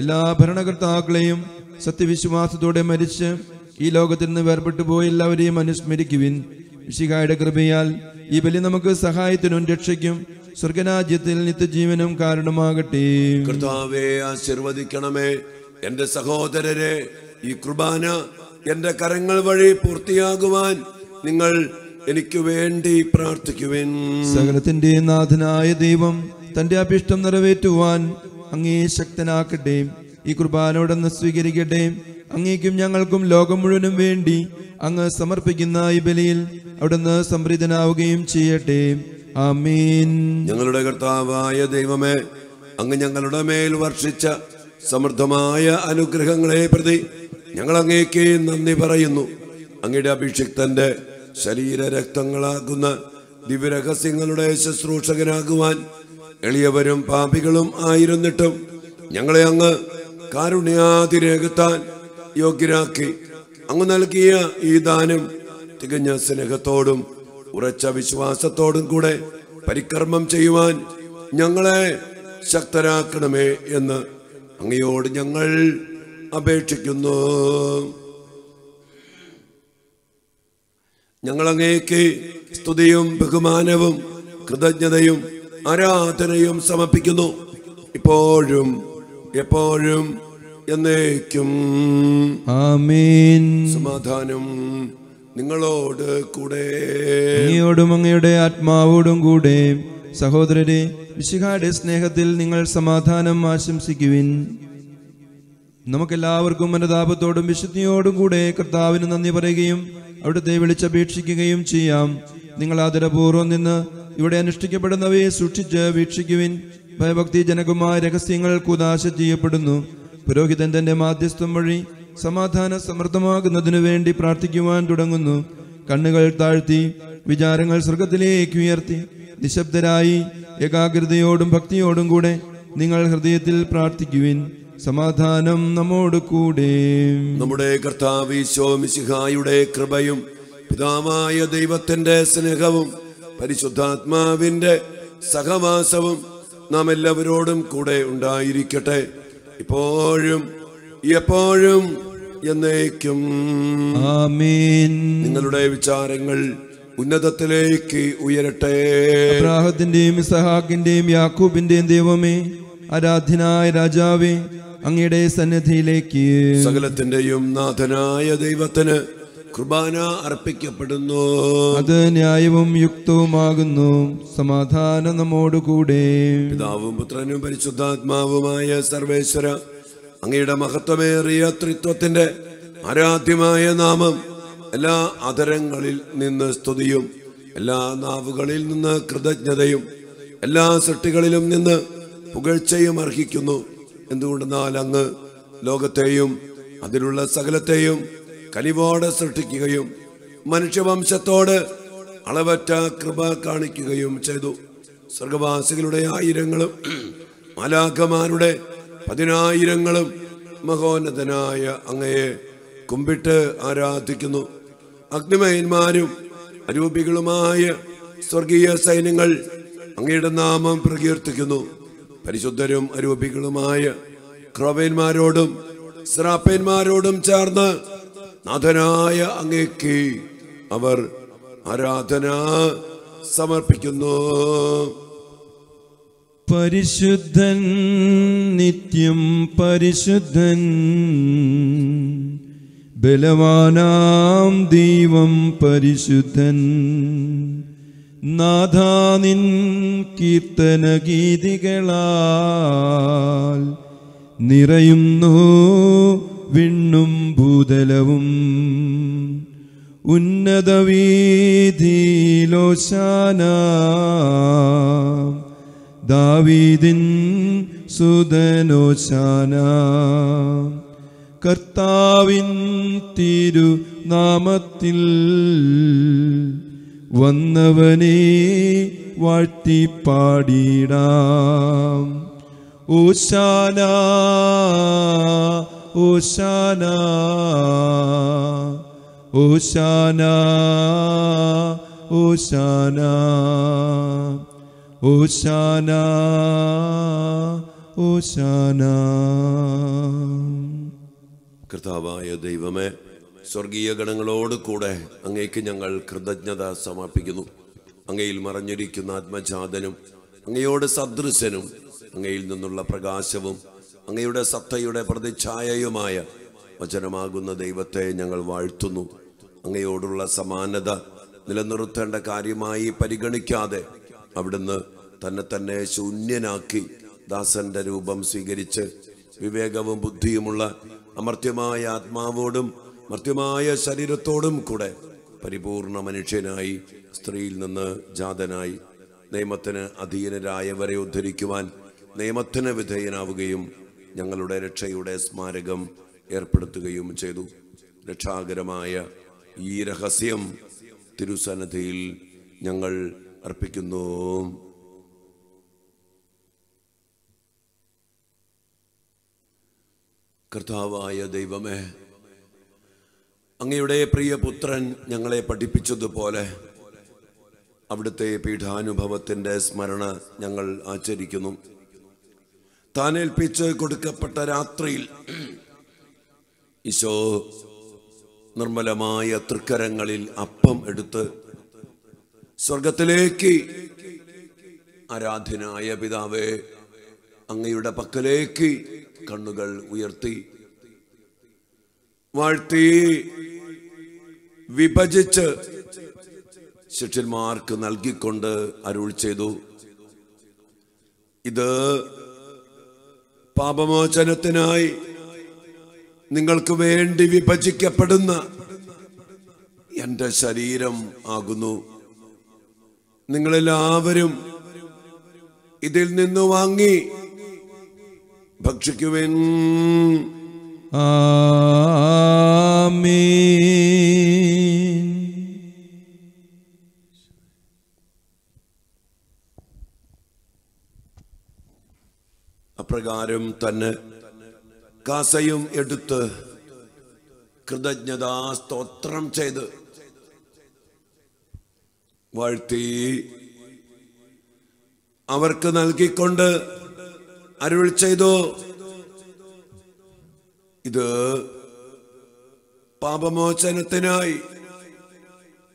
എല്ലാ ഭരണകർത്താക്കളെയും സത്യവിശ്വാസത്തോടെ മരിച്ച് ഈ ലോകത്തിൽ നിന്ന് വേർപെട്ടു പോയ എല്ലാവരെയും അനുസ്മരിക്കുവിൻ. മിശിഹായുടെ കൃപയാൽ ഈ ബലി നമുക്ക് സഹായത്തിനും രക്ഷയ്ക്കും സ്വർഗരാജ്യത്തിൽ നിത്യജീവനും കാരണമാകട്ടെ. കർത്താവേ, ആശീർവദിക്കണമേ എന്റെ സഹോദരരെ. ഈ കുർബാന എന്റെ കരങ്ങൾ വഴി പൂർത്തിയാകുവാൻ നിങ്ങൾ എനിക്ക് വേണ്ടി പ്രാർത്ഥിക്കുവിൻ. സകലത്തിന്റെ നാഥനായ ദൈവം തന്റെ അഭീഷ്ടം നിറവേറ്റുവാൻ അങ്ങേ ശക്തനാക്കട്ടെ. ഈ കുർബാനോടൊന്ന് സ്വീകരിക്കട്ടെ. അങ്ങേക്കും ഞങ്ങൾക്കും ലോകം മുഴുവനും വേണ്ടി അങ്ങ് സമർപ്പിക്കുന്ന ഈ ബലിയിൽ അവിടുന്ന് സംപ്രീതനാവുകയും ചെയ്യട്ടെ. ആമീൻ. ഞങ്ങളുടെ കർത്താവായ ദൈവമേ, അങ്ങ് ഞങ്ങളുടെ മേൽ വർഷിച്ച സമൃദ്ധമായ അനുഗ്രഹങ്ങളെ പ്രതി ഞങ്ങൾ അങ്ങേക്ക് നന്ദി പറയുന്നു. അങ്ങയുടെ അഭിഷിക്തന്റെ ശരീര രക്തങ്ങളാകുന്ന ദിവ്യരഹസ്യങ്ങളുടെ ശുശ്രൂഷകനാകുവാൻ എളിയവരും പാപികളും ആയിരുന്നിട്ടും ഞങ്ങളെ അങ്ങ് കാരുണ്യാതിരേകത്താൽ യോഗ്യരാക്കി. അങ്ങ് നൽകിയ ഈ ദാനം തികഞ്ഞ സ്നേഹത്തോടും ഉറച്ച വിശ്വാസത്തോടും കൂടെ പരികർമ്മം ചെയ്യുവാൻ ഞങ്ങളെ ശക്തരാക്കണമേ എന്ന് അങ്ങയോട് ഞങ്ങൾ അപേക്ഷിക്കുന്നു. ഞങ്ങളങ്ങേക്ക് സ്തുതിയും ബഹുമാനവും കൃതജ്ഞതയും ആരാധനയും സമർപ്പിക്കുന്നു, ഇപ്പോഴും എപ്പോഴും എന്നേക്കും. ആമേൻ. സമാധാനം നിങ്ങളോട് കൂടെ, അങ്ങയോടും അങ്ങയുടെ ആത്മാവോടും കൂടെ. സഹോദരരെ, മിശിഹായുടെ സ്നേഹത്തിൽ നിങ്ങൾ സമാധാനം ആശംസിക്കുവിൻ. നമുക്കെല്ലാവർക്കും അനുതാപത്തോടും വിശുദ്ധിയോടും കൂടെ കർത്താവിന് നന്ദി പറയുകയും അവിടുത്തെ വിളിച്ചപേക്ഷിക്കുകയും ചെയ്യാം. നിങ്ങൾ ആദരപൂർവ്വം നിന്ന് ഇവിടെ അനുഷ്ഠിക്കപ്പെടുന്നവയെ സൂക്ഷിച്ച് വീക്ഷിക്കുവിൻ. ഭയഭക്തി ജനകമായ രഹസ്യങ്ങൾ കുദാശ ചെയ്യപ്പെടുന്നു. പുരോഹിതൻ തന്റെ മാധ്യസ്ഥം വഴി സമാധാന സമൃദ്ധമാകുന്നതിനു വേണ്ടി പ്രാർത്ഥിക്കുവാൻ തുടങ്ങുന്നു. കണ്ണുകൾ താഴ്ത്തി വിചാരങ്ങൾ സ്വർഗത്തിലേക്ക് ഉയർത്തി നിശബ്ദരായി ഏകാഗ്രതയോടും ഭക്തിയോടും കൂടെ നിങ്ങൾ ഹൃദയത്തിൽ പ്രാർത്ഥിക്കുവിൻ. സമാധാനം നമ്മോട് കൂടെ. നമ്മുടെ കർത്താവ് ഈശോ മിശിഹായുടെ കൃപയും പിതാവായ ദൈവത്തിന്റെ സ്നേഹവും പരിശുദ്ധാത്മാവിന്റെ സഹവാസവും നാം എല്ലാവരോടും കൂടെ ഉണ്ടായിരിക്കട്ടെ, ഇപ്പോഴും എപ്പോഴും എന്നേക്കും. ആമീൻ. നിങ്ങളുടെ വിചാരങ്ങൾ ഉന്നതത്തിലേക്ക് ഉയരട്ടെ. അബ്രാഹത്തിന്റെയും ഇസഹാക്കിന്റെയും യാക്കൂബിന്റെയും ദൈവമേ, ആരാധ്യനായ രാജാവേ, അങ്ങയുടെ സന്നിധിയിലേക്ക് സകലത്തിന്റെയും നാഥനായ ദൈവത്തിന് കുർബാന അർപ്പിക്കപ്പെടുന്നു. അത് ന്യായവും യുക്തവുമാകുന്നു. സമാധാനം നമ്മോടുകൂടെ. പിതാവും പുത്രനും പരിശുദ്ധാത്മാവുമായ സർവേശ്വര, അങ്ങയുടെ മഹത്വമേറിയ ത്രിത്വത്തിന്റെ ആരാധ്യമായ നാമം എല്ലാ അധരങ്ങളിൽ നിന്ന് സ്തുതിയും എല്ലാ നാവുകളിൽ നിന്ന് കൃതജ്ഞതയും എല്ലാ സൃഷ്ടികളിലും നിന്ന് പുകഴ്ചയും അർഹിക്കുന്നു. എന്തുകൊണ്ടെന്നാൽ അങ്ങ് ലോകത്തെയും അതിലുള്ള സകലത്തെയും കനിവോടെ സൃഷ്ടിക്കുകയും മനുഷ്യവംശത്തോട് അളവറ്റ കൃപ കാണിക്കുകയും ചെയ്തു. സ്വർഗവാസികളുടെ ആയിരങ്ങളും മാലാഖമാരുടെ പതിനായിരങ്ങളും മഹോന്നതനായ അങ്ങയെ കുമ്പിട്ട് ആരാധിക്കുന്നു. അഗ്നിമയന്മാരും അരൂപികളുമായ സ്വർഗീയ സൈന്യങ്ങൾ അങ്ങയുടെ നാമം പ്രകീർത്തിക്കുന്നു. പരിശുദ്ധരും അരൂപികളുമായ ക്രോവേന്മാരോടും സ്രാപ്പേന്മാരോടും ചേർന്ന് നാഥനായ അങ്ങേക്ക് അവർ ആരാധന സമർപ്പിക്കുന്നു. പരിശുദ്ധൻ, നിത്യം പരിശുദ്ധൻ, ബലവാനാം ദൈവം പരിശുദ്ധൻ. നാഥാനിൻ കീർത്തനഗീതികളാൽ നിറയുന്നു വിണ്ണും ഭൂതലവും. ഉന്നതവീതിയിലോശാന ദാവീദിൻ സുതനോശാന. കർത്താവിൻ തിരുനാമത്തിൽ വന്നവനെ വാഴ്ത്തി പാടിടാം. ഓശാന ഓശാന ഓശാന ഓശാന ഓശാന ഓശാന. കർത്താവായ ദൈവമേ, സ്വർഗീയ ഗണങ്ങളോട് കൂടെ അങ്ങേക്ക് ഞങ്ങൾ കൃതജ്ഞത സമർപ്പിക്കുന്നു. അങ്ങയിൽ മറഞ്ഞിരിക്കുന്ന ആത്മജാതനും അങ്ങയോട് സദൃശനും അങ്ങയിൽ നിന്നുള്ള പ്രകാശവും അങ്ങയുടെ സത്തയുടെ പ്രതിച്ഛായയുമായ വചനമാകുന്ന ദൈവത്തെ ഞങ്ങൾ വാഴ്ത്തുന്നു. അങ്ങയോടുള്ള സമാനത നിലനിർത്തേണ്ട കാര്യമായി പരിഗണിക്കാതെ അവിടുന്ന് തന്നെ തന്നെ ശൂന്യനാക്കി ദാസന്റെ രൂപം സ്വീകരിച്ച് വിവേകവും ബുദ്ധിയുമുള്ള അമർത്യമായ ആത്മാവോടും മർത്യമായ ശരീരത്തോടും കൂടെ പരിപൂർണ മനുഷ്യനായി സ്ത്രീയിൽ നിന്ന് ജാതനായി നിയമത്തിന് അധീനരായവരെ ഉദ്ധരിക്കുവാൻ നിയമത്തിന് വിധേയനാവുകയും ഞങ്ങളുടെ രക്ഷയുടെ സ്മാരകം ഏർപ്പെടുത്തുകയും ചെയ്തു. രക്ഷാകരമായ ഈ രഹസ്യം തിരുസന്നിധിയിൽ ഞങ്ങൾ അർപ്പിക്കുന്നു. കർത്താവായ ദൈവമേ, അങ്ങയുടെ പ്രിയപുത്രൻ ഞങ്ങളെ പഠിപ്പിച്ചതുപോലെ അവിടുത്തെ പീഠാനുഭവത്തിൻ്റെ സ്മരണ ഞങ്ങൾ ആചരിക്കുന്നു. താനേൽപ്പിച്ച് കൊടുക്കപ്പെട്ട രാത്രിയിൽ ഈശോ നിർമ്മലമായ തൃക്കരങ്ങളിൽ അപ്പം എടുത്ത് സ്വർഗത്തിലേക്ക് ആരാധനായ പിതാവേ അങ്ങയുടെ പക്കലേക്ക് കണ്ണുകൾ ഉയർത്തി വാഴ്ത്തി വിഭജിച്ച് ശിഷ്യന്മാർക്ക് നൽകിക്കൊണ്ട് അരുൾ ചെയ്തു, ഇത് പാപമോചനത്തിനായി നിങ്ങൾക്ക് വേണ്ടി വിഭജിക്കപ്പെടുന്ന എൻ്റെ ശരീരം ആകുന്നു. നിങ്ങളെല്ലാവരും ഇതിൽ നിന്ന് വാങ്ങി ഭക്ഷിക്കുവിൻ. ആമീൻ. അപ്രകാരം തന്നെ കാസയും എടുത്ത് കൃതജ്ഞതാ സ്തോത്രം ചെയ്ത് വാഴ്ത്തി അവർക്ക് നൽകിക്കൊണ്ട് അരുൾ ചെയ്തു, ഇത് പാപമോചനത്തിനായി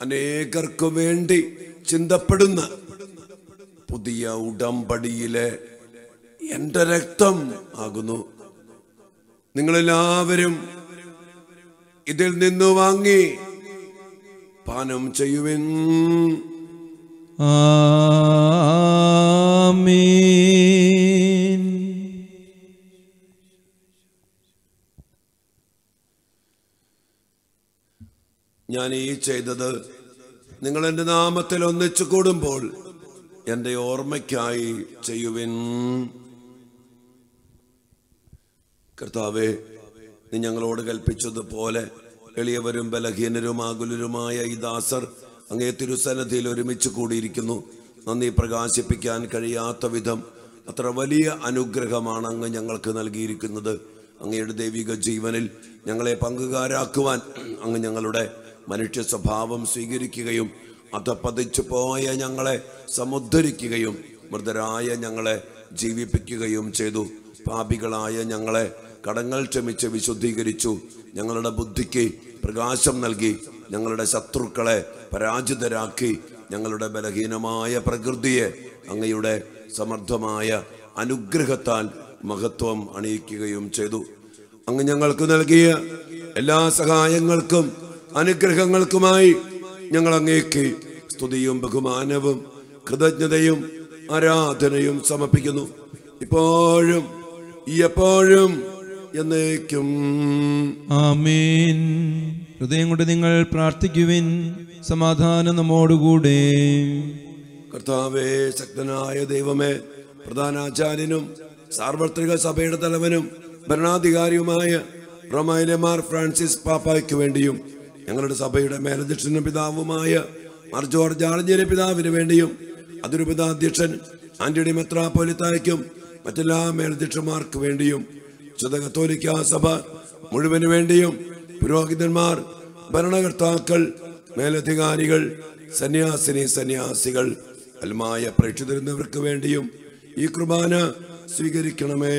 അനേകർക്കു വേണ്ടി ചിന്തപ്പെടുന്ന പുതിയ ഉടമ്പടിയിലെ എൻ്റെ രക്തം ആകുന്നു. നിങ്ങളെല്ലാവരും ഇതിൽ നിന്ന് വാങ്ങി പാനം ചെയ്യുവിൻ. ആമീൻ. ഞാൻ ഈ ചെയ്തത് നിങ്ങൾ എൻ്റെ നാമത്തിൽ ഒന്നിച്ചു കൂടുമ്പോൾ എൻ്റെ ഓർമ്മയ്ക്കായി ചെയ്യുവിൻ. കർത്താവേ, നീ ഞങ്ങളോട് കൽപ്പിച്ചതുപോലെ എളിയവരും ബലഹീനരും ആകുലരുമായ ഈ ദാസർ അങ്ങേ തിരുസന്നിധിയിൽ ഒരുമിച്ച് കൂടിയിരിക്കുന്നു. നന്ദി പ്രകാശിപ്പിക്കാൻ കഴിയാത്ത വിധം അത്ര വലിയ അനുഗ്രഹമാണ് അങ്ങ് ഞങ്ങൾക്ക് നൽകിയിരിക്കുന്നത്. അങ്ങയുടെ ദൈവിക ജീവനിൽ ഞങ്ങളെ പങ്കുകാരാക്കുവാൻ അങ്ങ് ഞങ്ങളുടെ മനുഷ്യ സ്വഭാവം സ്വീകരിക്കുകയും അധപ്പതിച്ചു പോയ ഞങ്ങളെ സമുദ്ധരിക്കുകയും മൃതരായ ഞങ്ങളെ ജീവിപ്പിക്കുകയും ചെയ്തു. പാപികളായ ഞങ്ങളെ കടങ്ങൾ ക്ഷമിച്ച് വിശുദ്ധീകരിച്ചു. ഞങ്ങളുടെ ബുദ്ധിക്ക് പ്രകാശം നൽകി. ഞങ്ങളുടെ ശത്രുക്കളെ പരാജിതരാക്കി. ഞങ്ങളുടെ ബലഹീനമായ പ്രകൃതിയെ അങ്ങയുടെ സമർത്ഥമായ അനുഗ്രഹത്താൽ മഹത്വം അണിയിക്കുകയും ചെയ്തു. അങ്ങ് ഞങ്ങൾക്ക് നൽകിയ എല്ലാ സഹായങ്ങൾക്കും അനുഗ്രഹങ്ങൾക്കുമായി ഞങ്ങൾ അങ്ങേക്ക് സ്തുതിയും ബഹുമാനവും കൃതജ്ഞതയും ആരാധനയും സമർപ്പിക്കുന്നു, ഇപ്പോഴും എപ്പോഴും എന്നേക്കും. ആമീൻ. ഹൃദയം കൊണ്ട് നിങ്ങൾ പ്രാർത്ഥിക്കുവിൻ. സമാധാനം നമ്മോടുകൂടെ. കർത്താവേ, ശക്തനായ ദൈവമേ, പ്രധാനാചാര്യനും സാർവത്രിക സഭയുടെ തലവനും ഭരണാധികാരിയുമായ റോമയിലെ മാർ ഫ്രാൻസിസ് പാപ്പായ്ക്ക് വേണ്ടിയും ഞങ്ങളുടെ സഭയുടെ മേലധ്യക്ഷന് പിതാവുമായ മാർ ജോർജ് ആർഞ്ഞിലെ പിതാവിന് വേണ്ടിയും അതിരൂപിതാധ്യക്ഷൻ ആന്റണി മെത്രാപ്പൊലിത്തായ്ക്കും മറ്റെല്ലാ മേലധ്യക്ഷന്മാർക്ക് വേണ്ടിയും വിശുദ്ധ കത്തോലിക്കാ സഭ മുഴുവന് വേണ്ടിയും പുരോഹിതന്മാർ, ഭരണകർത്താക്കൾ, മേലധികാരികൾ, സന്യാസിനി സന്യാസികൾ, അൽമായ പ്രേക്ഷിതരുന്നവർക്ക് വേണ്ടിയും ഈ കുർബാന സ്വീകരിക്കണമേ.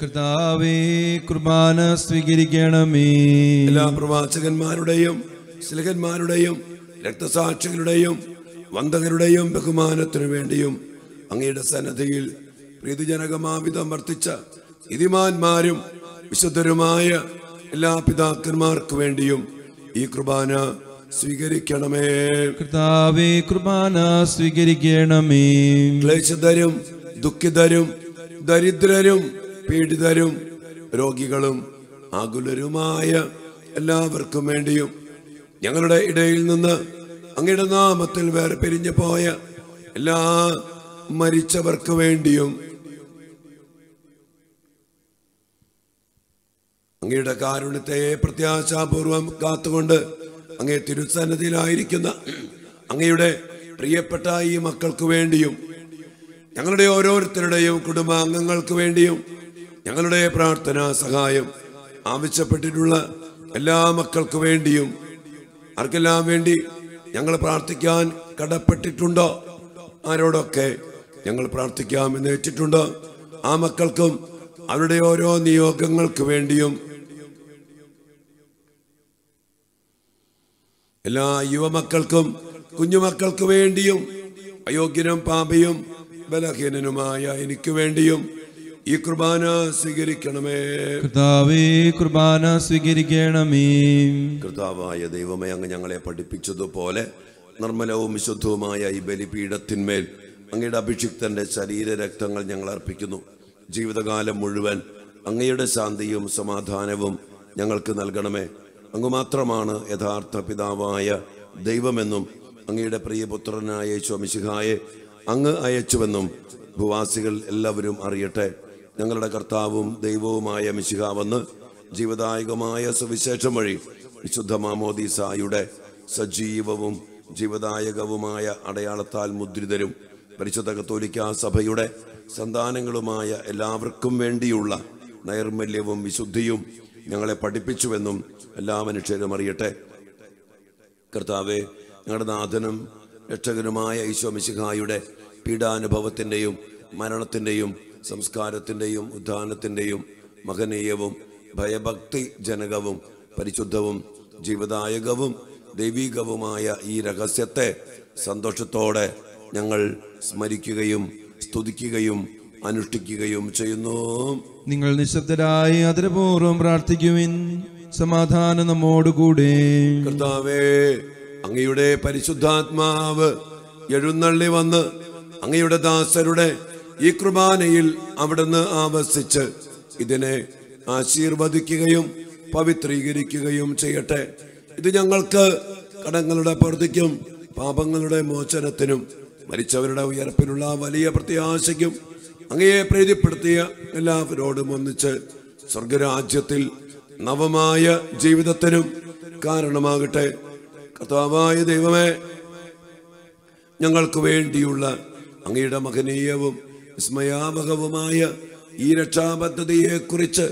കർത്താവേ, കുർബാന സ്വീകരിക്കണമേ. എല്ലാ പ്രവാചകന്മാരുടെയും ശ്ലീഹന്മാരുടെയും രക്തസാക്ഷികളുടെയും വന്ദകരുടെയും ബഹുമാനത്തിനു വേണ്ടിയും അങ്ങയുടെ സന്നദ്ധിയിൽ പ്രീതിജനകമാവിധം വർത്തിച്ച ഇതിമാന്മാരും വിശുദ്ധരുമായ എല്ലാ പിതാക്കന്മാർക്ക് വേണ്ടിയും ഈ കുർബാന സ്വീകരിക്കണമേ. കർത്താവേ, കുർബാന സ്വീകരിക്കണമേ. ക്ലേശധരും ദുഃഖിതരും ദരിദ്രരും പീഡിതരും രോഗികളും ആകുലരുമായ എല്ലാവർക്കും വേണ്ടിയും ഞങ്ങളുടെ ഇടയിൽ നിന്ന് അങ്ങയുടെ നാമത്തിൽ വേറെ പിരിഞ്ഞു പോയ എല്ലാ മരിച്ചവർക്ക് വേണ്ടിയും അങ്ങയുടെ കാരുണ്യത്തെ പ്രത്യാശാപൂർവം കാത്തുകൊണ്ട് അങ്ങേ തിരുസന്നിധിയിലായിരിക്കുന്ന അങ്ങയുടെ പ്രിയപ്പെട്ട ഈ മക്കൾക്ക് വേണ്ടിയും ഞങ്ങളുടെ ഓരോരുത്തരുടെയും കുടുംബാംഗങ്ങൾക്ക് വേണ്ടിയും ഞങ്ങളുടെ പ്രാർത്ഥനാ സഹായം ആവശ്യപ്പെട്ടിട്ടുള്ള എല്ലാ മക്കൾക്ക് വേണ്ടിയും ആർക്കെല്ലാം വേണ്ടി ഞങ്ങൾ പ്രാർത്ഥിക്കാൻ കടപ്പെട്ടിട്ടുണ്ടോ ആരോടൊക്കെ ഞങ്ങൾ പ്രാർത്ഥിക്കാമെന്ന് വെച്ചിട്ടുണ്ടോ ആ മക്കൾക്കും അവരുടെ ഓരോ നിയോഗങ്ങൾക്ക് വേണ്ടിയും എല്ലാ യുവമക്കൾക്കും കുഞ്ഞുമക്കൾക്ക് വേണ്ടിയും അയോഗ്യനും പാപിയും ബലഹീനനുമായ എനിക്ക് വേണ്ടിയും ഈ കുർബാന സ്വീകരിക്കണമേ കർത്താവേ, കുർബാന സ്വീകരിക്കണമേ. കർത്താവായ ദൈവമേ, അങ്ങ് ഞങ്ങളെ പഠിപ്പിച്ചതുപോലെ നിർമ്മലവും വിശുദ്ധവുമായ ഈ ബലിപീഠത്തിന്മേൽ അങ്ങയുടെ അഭിഷിക്തന്റെ ശരീര രക്തങ്ങൾ ഞങ്ങൾ അർപ്പിക്കുന്നു. ജീവിതകാലം മുഴുവൻ അങ്ങയുടെ ശാന്തിയും സമാധാനവും ഞങ്ങൾക്ക് നൽകണമേ. അങ്ങ് മാത്രമാണ് യഥാർത്ഥ പിതാവായ ദൈവമെന്നും അങ്ങയുടെ പ്രിയപുത്രനായ യേശു മിശിഹായെ അങ്ങ് അയച്ചുവെന്നും ഭൂവാസികൾ എല്ലാവരും അറിയട്ടെ. ഞങ്ങളുടെ കർത്താവും ദൈവവുമായ മിശിഹാ വന്ന് ജീവദായകമായ സുവിശേഷം വഴി വിശുദ്ധ മാമോദീസായുടെ സജീവവും ജീവദായകവുമായ അടയാളത്താൽ മുദ്രിതരും പരിശുദ്ധ കത്തോലിക്കാ സഭയുടെ സന്താനങ്ങളുമായ എല്ലാവർക്കും വേണ്ടിയുള്ള നൈർമല്യവും വിശുദ്ധിയും ഞങ്ങളെ പഠിപ്പിച്ചുവെന്നും എല്ലാ മനുഷ്യരും അറിയട്ടെ. കർത്താവെ, ഞങ്ങളുടെ നാഥനും രക്ഷകനുമായ ഈശോ മിശിഹായുടെ പീഡാനുഭവത്തിൻ്റെയും മരണത്തിൻ്റെയും സംസ്കാരത്തിൻ്റെയും ഉദ്ധാനത്തിൻ്റെയും മഹനീയവും ഭയഭക്തി ജനകവും പരിശുദ്ധവും ജീവദായകവും ദൈവികവുമായ ഈ രഹസ്യത്തെ സന്തോഷത്തോടെ ഞങ്ങൾ സ്മരിക്കുകയും സ്തുതിക്കുകയും അനുഷ്ഠിക്കുകയും ചെയ്യുന്നു. നിങ്ങൾ നിശബ്ദരായി ആദരപൂർവ്വം പ്രാർത്ഥിക്കുവിൻ. സമാധാനം നമ്മോടുകൂടെ. കർത്താവേ, അങ്ങയുടെ പരിശുദ്ധാത്മാവ് എഴുന്നള്ളി വന്ന് അങ്ങയുടെ ദാസരുടെ ഈ കുർബാനയിൽ അവിടുന്ന് ആവസിച്ച് ഇതിനെ ആശീർവദിക്കുകയും പവിത്രീകരിക്കുകയും ചെയ്യട്ടെ. ഇത് ഞങ്ങൾക്ക് കടങ്ങളുടെ പ്രവൃത്തിക്കും പാപങ്ങളുടെ മോചനത്തിനും മരിച്ചവരുടെ ഉയർപ്പിനുള്ള വലിയ പ്രത്യാശയ്ക്കും അങ്ങയെ പ്രീതിപ്പെടുത്തിയ എല്ലാവരോടും ഒന്നിച്ച് സ്വർഗരാജ്യത്തിൽ നവമായ ജീവിതത്തിനും കാരണമാകട്ടെ. കർത്താവായ ദൈവമേ, ഞങ്ങൾക്ക് വേണ്ടിയുള്ള അങ്ങയുടെ മഹനീയവും വിസ്മയാവഹവുമായ ഈ രക്ഷാപദ്ധതിയെക്കുറിച്ച്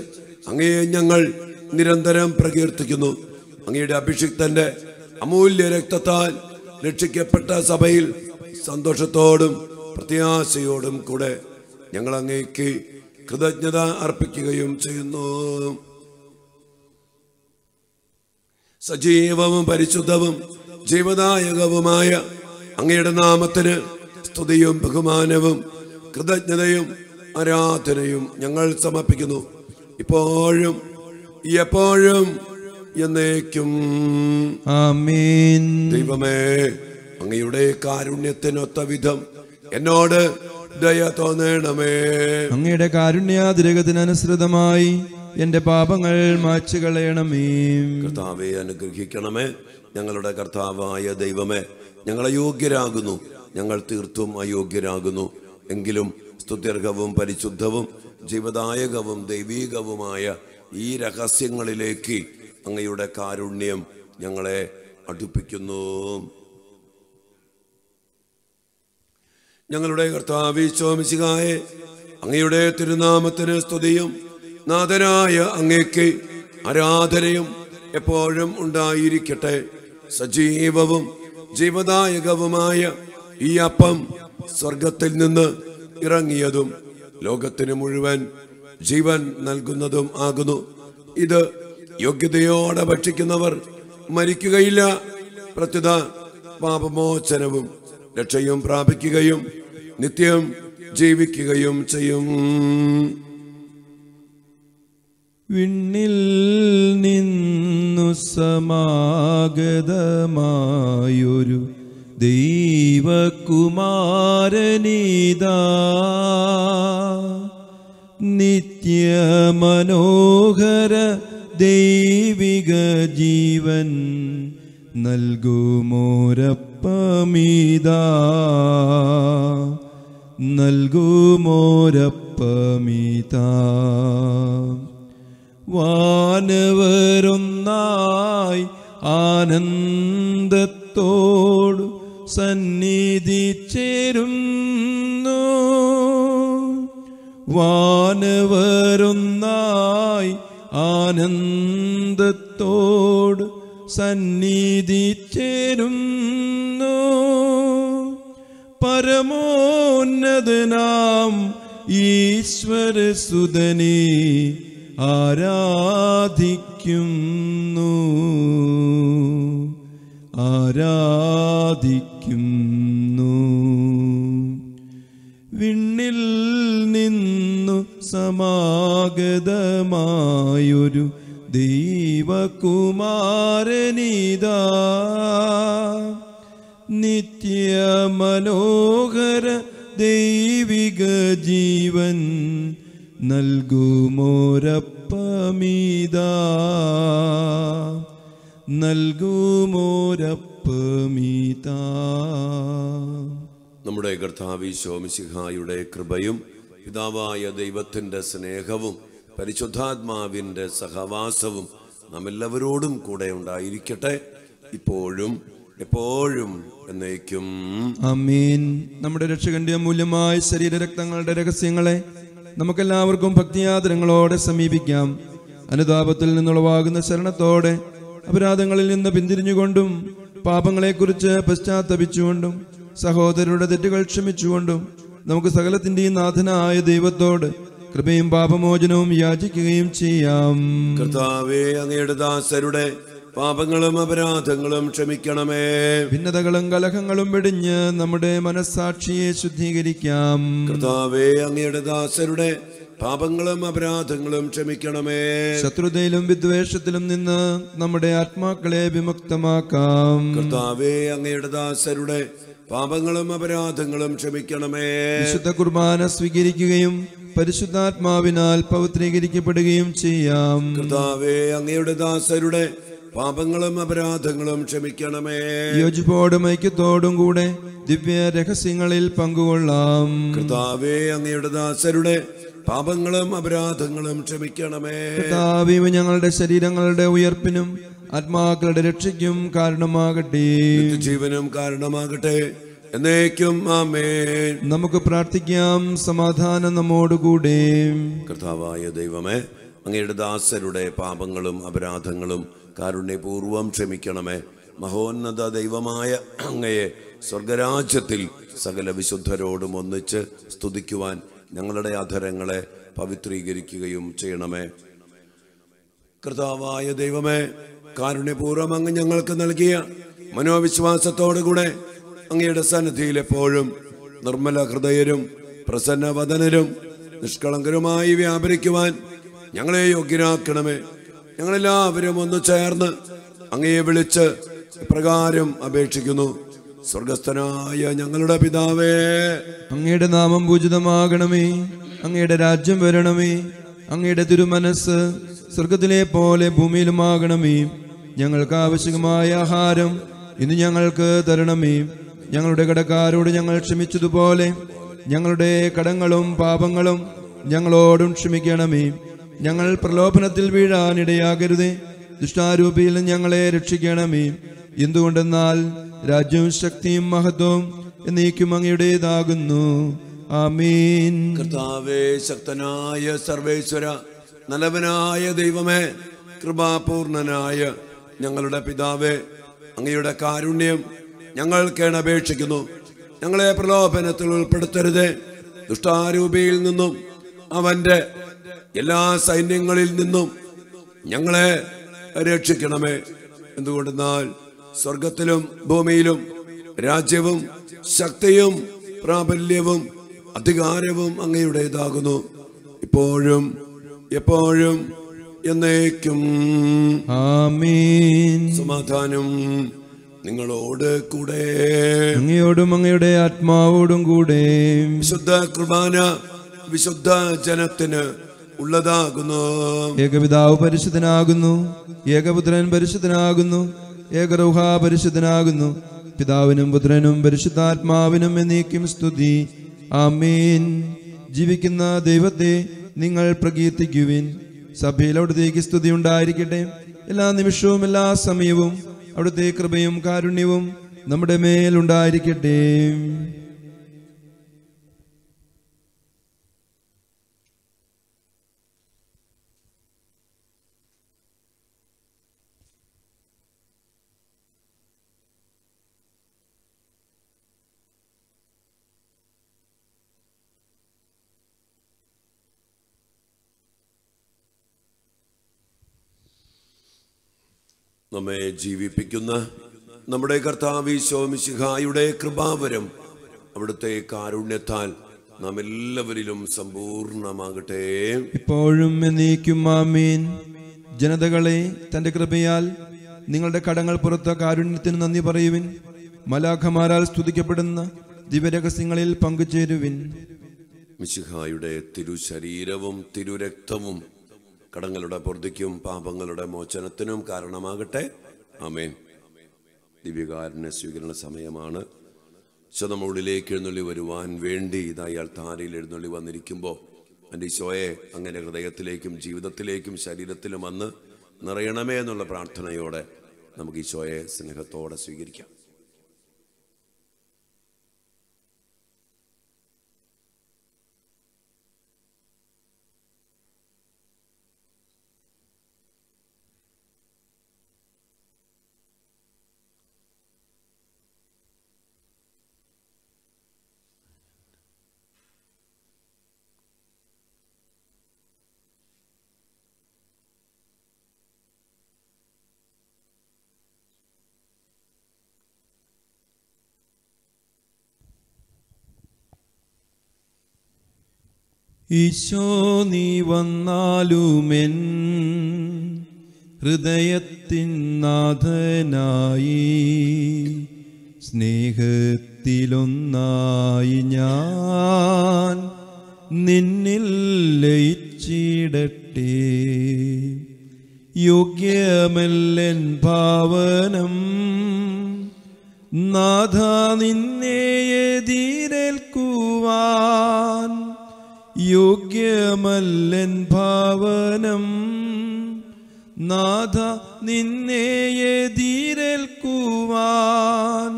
അങ്ങയെ ഞങ്ങൾ നിരന്തരം പ്രകീർത്തിക്കുന്നു. അങ്ങയുടെ അഭിഷിക്തന്റെ അമൂല്യ രക്തത്താൽ രക്ഷിക്കപ്പെട്ട സഭയിൽ സന്തോഷത്തോടും പ്രത്യാശയോടും കൂടെ ഞങ്ങൾ അങ്ങേക്ക് കൃതജ്ഞത അർപ്പിക്കുകയും ചെയ്യുന്നു. സജീവവും പരിശുദ്ധവും ജീവദായകവുമായ അങ്ങയുടെ നാമത്തിന് സ്തുതിയും ബഹുമാനവും കൃതജ്ഞതയും ആരാധനയും ഞങ്ങൾ സമർപ്പിക്കുന്നു, ഇപ്പോഴും എപ്പോഴും എന്നേക്കും. ആമീൻ. ദൈവമേ, അങ്ങയുടെ കാരുണ്യത്തിനൊത്ത വിധം എന്നോട് ദയ തോന്നണമേ. അങ്ങയുടെ കാരുണ്യാതിരകത്തിനനുസൃതമായി എന്റെ പാപങ്ങൾ മാച്ചു കളയണമേ. കർത്താവെ, അനുഗ്രഹിക്കണമേ. ഞങ്ങളുടെ കർത്താവായ ദൈവമേ, ഞങ്ങൾ അയോഗ്യരാകുന്നു, ഞങ്ങൾ തീർത്തും അയോഗ്യരാകുന്നു. എങ്കിലും സ്തുത്യർഹവും പരിശുദ്ധവും ജീവദായകവും ദൈവീകവുമായ ഈ രഹസ്യങ്ങളിലേക്ക് അങ്ങയുടെ കാരുണ്യം ഞങ്ങളെ അടുപ്പിക്കുന്നു. ഞങ്ങളുടെ കർത്താവ് ഈശോ മിശിഹായെ, അങ്ങയുടെ തിരുനാമത്തിന് സ്തുതിയും നാഥനായ അങ്ങേക്ക് ആരാധനയും എപ്പോഴും ഉണ്ടായിരിക്കട്ടെ. സജീവവും ജീവദായകവുമായ ഈ അപ്പം സ്വർഗത്തിൽ നിന്ന് ഇറങ്ങിയതും ലോകത്തിന് മുഴുവൻ ജീവൻ നൽകുന്നതും ആകുന്നു. ഇത് യോഗ്യതയോടെ ഭക്ഷിക്കുന്നവർ മരിക്കുകയില്ല, പ്രത്യുത പാപമോചനവും രക്ഷയും പ്രാപിക്കുകയും നിത്യം ജീവിക്കുകയും ചെയ്യും. വിണ്ണിൽ നിന്നു സമാഗതമായൊരു ദൈവകുമാരനിതാ, നിത്യമനോഹര ദൈവിക ജീവൻ നൽകുമോരപ്പമിതാ, നൽകുമോരപ്പമിതാ. വാനവരൊന്നായി ആനന്ദത്തോടു സന്നിധി ചേരുന്നു, വാനവരൊന്നായി ആനന്ദത്തോടു സന്നിധി ചേരുന്നു. പരമോന്നതനാം ഈശ്വരസുതനെ ആരാധിക്കുന്നു ആരാധിക്കുന്നു. വിണ്ണിൽ നിന്നു സമാഗതമായൊരു ദൈവകുമാരനിതാ നിത്യമനോഹര ദൈവിക ജീവൻ നൽകുമോരപ്പമീതാ നൽകുമോരപ്പമീതാ. നമ്മുടെ കർത്താവ് ഈശോമിശിഹായുടെ കൃപയും പിതാവായ ദൈവത്തിൻ്റെ സ്നേഹവും പരിശുദ്ധാത്മാവിൻ്റെ സഹവാസവും നമ്മെല്ലാവരോടും കൂടെ ഉണ്ടായിരിക്കട്ടെ, ഇപ്പോഴും എപ്പോഴും എന്നേക്കും. ആമീൻ. നമ്മുടെ രക്ഷകന്റെ അമൂല്യമായ ശരീരരക്തങ്ങളുടെ രഹസ്യങ്ങളെ നമുക്കെല്ലാവർക്കും ഭക്തിയാദരങ്ങളോടെ സമീപിക്കാം. അനുതാപത്തിൽ നിന്നുളവാകുന്ന ശരണത്തോടെ അപരാധങ്ങളിൽ നിന്ന് പിന്തിരിഞ്ഞുകൊണ്ടും പാപങ്ങളെക്കുറിച്ച് പശ്ചാത്തപിച്ചുകൊണ്ടും സഹോദരരുടെ തെറ്റുകൾ ക്ഷമിച്ചുകൊണ്ടും നമുക്ക് സകലത്തിന്റെയും നാഥനായ ദൈവത്തോട് കൃപയും പാപമോചനവും യാചിക്കുകയും ചെയ്യാം. കർത്താവേ, അങ്ങയുടെ ദാസരുടെ പാപങ്ങളും അപരാധങ്ങളും ക്ഷമിക്കണമേ. ഭിന്നതകളും കലഹങ്ങളും വെടിഞ്ഞ് നമ്മുടെ മനസ്സാക്ഷിയെ ശുദ്ധീകരിക്കാം. കർത്താവേ, അങ്ങയുടെ ദാസരുടെ പാപങ്ങളും അപരാധങ്ങളും ക്ഷമിക്കണമേ. ശത്രുതയിലും വിദ്വേഷത്തിലും നിന്ന് നമ്മുടെ ആത്മാക്കളെ വിമുക്തമാക്കാം. കർത്താവേ, അങ്ങയുടെ ദാസരുടെ പാപങ്ങളും അപരാധങ്ങളും ക്ഷമിക്കണമേ. വിശുദ്ധ കുർബാന സ്വീകരിക്കുകയും പരിശുദ്ധാത്മാവിനാൽ പവിത്രീകരിക്കപ്പെടുകയും ചെയ്യാം. കർത്താവേ, അങ്ങയുടെ ദാസരുടെ പാപങ്ങളും അപരാധങ്ങളും ക്ഷമിക്കണമേ. യോജിപ്പോടും ഐക്യത്തോടും കൂടെ ദിവ്യ രഹസ്യങ്ങളിൽ പങ്കുകൊള്ളാം. കർത്താവേ, അങ്ങയുടെ ദാസരുടെ പാപങ്ങളും അപരാധങ്ങളും ക്ഷമിക്കണമേ. കർത്താവേ, ഞങ്ങളുടെ ശരീരങ്ങളുടെ ഉയർപ്പിനും ആത്മാക്കളുടെ രക്ഷയ്ക്കും കാരണമാകട്ടെ, ജീവനും കാരണമാകട്ടെ എന്നേക്കും. ആമേൻ. നമുക്ക് പ്രാർത്ഥിക്കാം. സമാധാനം നമ്മോടുകൂടെ. കർത്താവായ ദൈവമേ, അങ്ങയുടെ ദാസരുടെ പാപങ്ങളും അപരാധങ്ങളും കാരുണ്യപൂർവം ക്ഷമിക്കണമേ. മഹോന്നത ദൈവമായ അങ്ങയെ സ്വർഗരാജ്യത്തിൽ സകല വിശുദ്ധരോടും ഒന്നിച്ച് സ്തുതിക്കുവാൻ ഞങ്ങളുടെ അധരങ്ങളെ പവിത്രീകരിക്കുകയും ചെയ്യണമേ. കർത്താവായ ദൈവമേ, കാരുണ്യപൂർവം അങ്ങ് ഞങ്ങൾക്ക് നൽകിയ മനോവിശ്വാസത്തോടുകൂടെ അങ്ങയുടെ സന്നിധിയിൽ എപ്പോഴും നിർമ്മല ഹൃദയരും പ്രസന്നവദനരും നിഷ്കളങ്കരുമായി വ്യാപരിക്കുവാൻ ഞങ്ങളെ യോഗ്യരാക്കണമേ. ഞങ്ങളെല്ലാവരും ഒന്ന് ചേർന്ന് അങ്ങയെ വിളിച്ച് പ്രകാരം അപേക്ഷിക്കുന്നു. സ്വർഗസ്ഥനായ ഞങ്ങളുടെ പിതാവേ, അങ്ങയുടെ നാമം പൂജിതമാകണമേ. അങ്ങയുടെ രാജ്യം വരണമേ. അങ്ങയുടെ തിരുമനസ് സ്വർഗത്തിലെ പോലെ ഭൂമിയിലുമാകണമേ. ഞങ്ങൾക്ക് ആവശ്യമായ ആഹാരം ഇന്ന് ഞങ്ങൾക്ക് തരണമേ. ഞങ്ങളുടെ കടക്കാരോട് ഞങ്ങൾ ക്ഷമിച്ചതുപോലെ ഞങ്ങളുടെ കടങ്ങളും പാപങ്ങളും ഞങ്ങളോടും ക്ഷമിക്കണമേ. ഞങ്ങൾ പ്രലോഭനത്തിൽ വീഴാനിടയാകരുതേ. ദുഷ്ടാരൂപിയിൽ ഞങ്ങളെ രക്ഷിക്കണമേ. എന്തുകൊണ്ടെന്നാൽ രാജ്യവും ശക്തിയും മഹത്വവും എന്നേക്കും അങ്ങയുടേതാകുന്നു. ആമീൻ. കർത്താവേ, ശക്തനായ സർവേശ്വര നല്ലവനായ ദൈവമേ, കൃപാപൂർണനായ ഞങ്ങളുടെ പിതാവേ, അങ്ങയുടെ കാരുണ്യം ഞങ്ങൾക്കേണ് അപേക്ഷിക്കുന്നു. ഞങ്ങളെ പ്രലോഭനത്തിൽ ഉൾപ്പെടുത്തരുതേ. ദുഷ്ടാരൂപിയിൽ നിന്നും അവന്റെ എല്ലാ സൈന്യങ്ങളിൽ നിന്നും ഞങ്ങളെ രക്ഷിക്കണമേ. എന്തുകൊണ്ടെന്നാൽ സ്വർഗത്തിലും ഭൂമിയിലും രാജ്യവും ശക്തിയും പ്രാബല്യവും അധികാരവും അങ്ങയുടേതാകുന്നു, ഇപ്പോഴും എപ്പോഴും എന്നേക്കും. ആമീൻ. സമാധാനം നിങ്ങളോട് കൂടെ. അങ്ങയോടും അങ്ങയുടെ ആത്മാവോടും കൂടെ. വിശുദ്ധ കുർബാന വിശുദ്ധ ജനത്തിന് ഉള്ളതാകുന്നു. ഏകപിതാവ് പരിശുദ്ധനാകുന്നു, ഏകപുത്രൻ പരിശുദ്ധനാകുന്നു, ഏകരൗഹ പരിശുദ്ധനാകുന്നു. പിതാവിനും പുത്രനും പരിശുദ്ധാത്മാവിനും എന്നേക്കും സ്തുതി. ആമീൻ. ജീവിക്കുന്ന ദൈവത്തെ നിങ്ങൾ പ്രകീർത്തിക്കുവിൻ. സഭയിൽ അവിടുത്തേക്ക് സ്തുതി ഉണ്ടായിരിക്കട്ടെ. എല്ലാ നിമിഷവും എല്ലാ സമയവും അവിടുത്തെ കൃപയും കാരുണ്യവും നമ്മുടെ മേലുണ്ടായിരിക്കട്ടെ. നമ്മെ ജീവിപ്പിക്കുന്ന നമ്മുടെ കർത്താവ് ഈശോ മിശിഹായുടെ കൃപാവരം അവിടുത്തെ കാരുണ്യത്താൽ നാം എല്ലാവരിലും സമ്പൂർണമാകട്ടെ, ഇപ്പോഴും എന്നേക്കും ആമേൻ. ജനതകളെ, തന്റെ കൃപയാൽ നിങ്ങളുടെ കടങ്ങൾ പുറത്ത കാരുണ്യത്തിന് നന്ദി പറയുവിൻ. മലാഖമാരാൽ സ്തുതിക്കപ്പെടുന്ന ദിവ്യരഹസ്യങ്ങളിൽ പങ്കുചേരുവിൻ. മിശിഹായുടെ തിരുശരീരവും തിരുരക്തവും കടങ്ങളുടെ പൊറുതിക്കും പാപങ്ങളുടെ മോചനത്തിനും കാരണമാകട്ടെ. ആമേൻ. ദിവ്യകാരുണ്യ സ്വീകരണ സമയമാണ്. സ്വന്തം ഉള്ളിലേക്ക് എഴുന്നള്ളി വരുവാൻ വേണ്ടി ഇതാ ഇയാൾ താരയിൽ എഴുന്നള്ളി വന്നിരിക്കുമ്പോൾ എൻ്റെ ഈശോയെ അങ്ങനെ ഹൃദയത്തിലേക്കും ജീവിതത്തിലേക്കും ശരീരത്തിലും വന്ന് നിറയണമേ എന്നുള്ള പ്രാർത്ഥനയോടെ നമുക്ക് ഈശോയെ സ്നേഹത്തോടെ സ്വീകരിക്കാം. ഈശോ നീ വന്നാലുമെൻ ഹൃദയത്തിൻ നാഥനായി, സ്നേഹത്തിലൊന്നായി ഞാൻ നിന്നിൽ ലയിച്ചിടട്ടെ. യോഗ്യമല്ലൻ ഭാവനം നാഥ നിന്നെ എതിരേൽക്കുവാൻ, യോഗ്യമല്ലൻ ഭാവനം നാഥ നിന്നെ എതിരേൽക്കുവാൻ.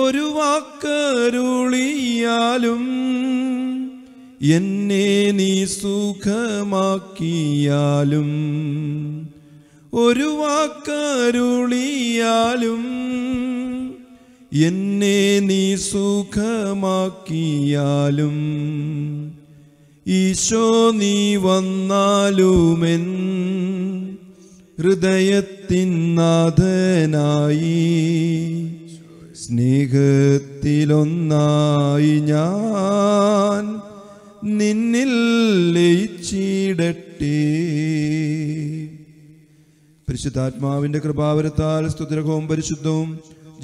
ഒരു വാക്കരുളിയാലും എന്നെ നീ സുഖമാക്കിയാലും, ഒരു വാക്കരുളിയാലും എന്നെ നീ സുഖമാക്കിയാലും, ഈശോ നീ വന്നാലുമെൻ ഹൃദയത്തിൻ നാഥനായി, സ്നേഹത്തിലൊന്നായി ഞാൻ നിന്നിൽ ലയിച്ചിടട്ടെ. പരിശുദ്ധാത്മാവിൻ്റെ കൃപാവരത്താൽ സ്തുതിരകവും പരിശുദ്ധവും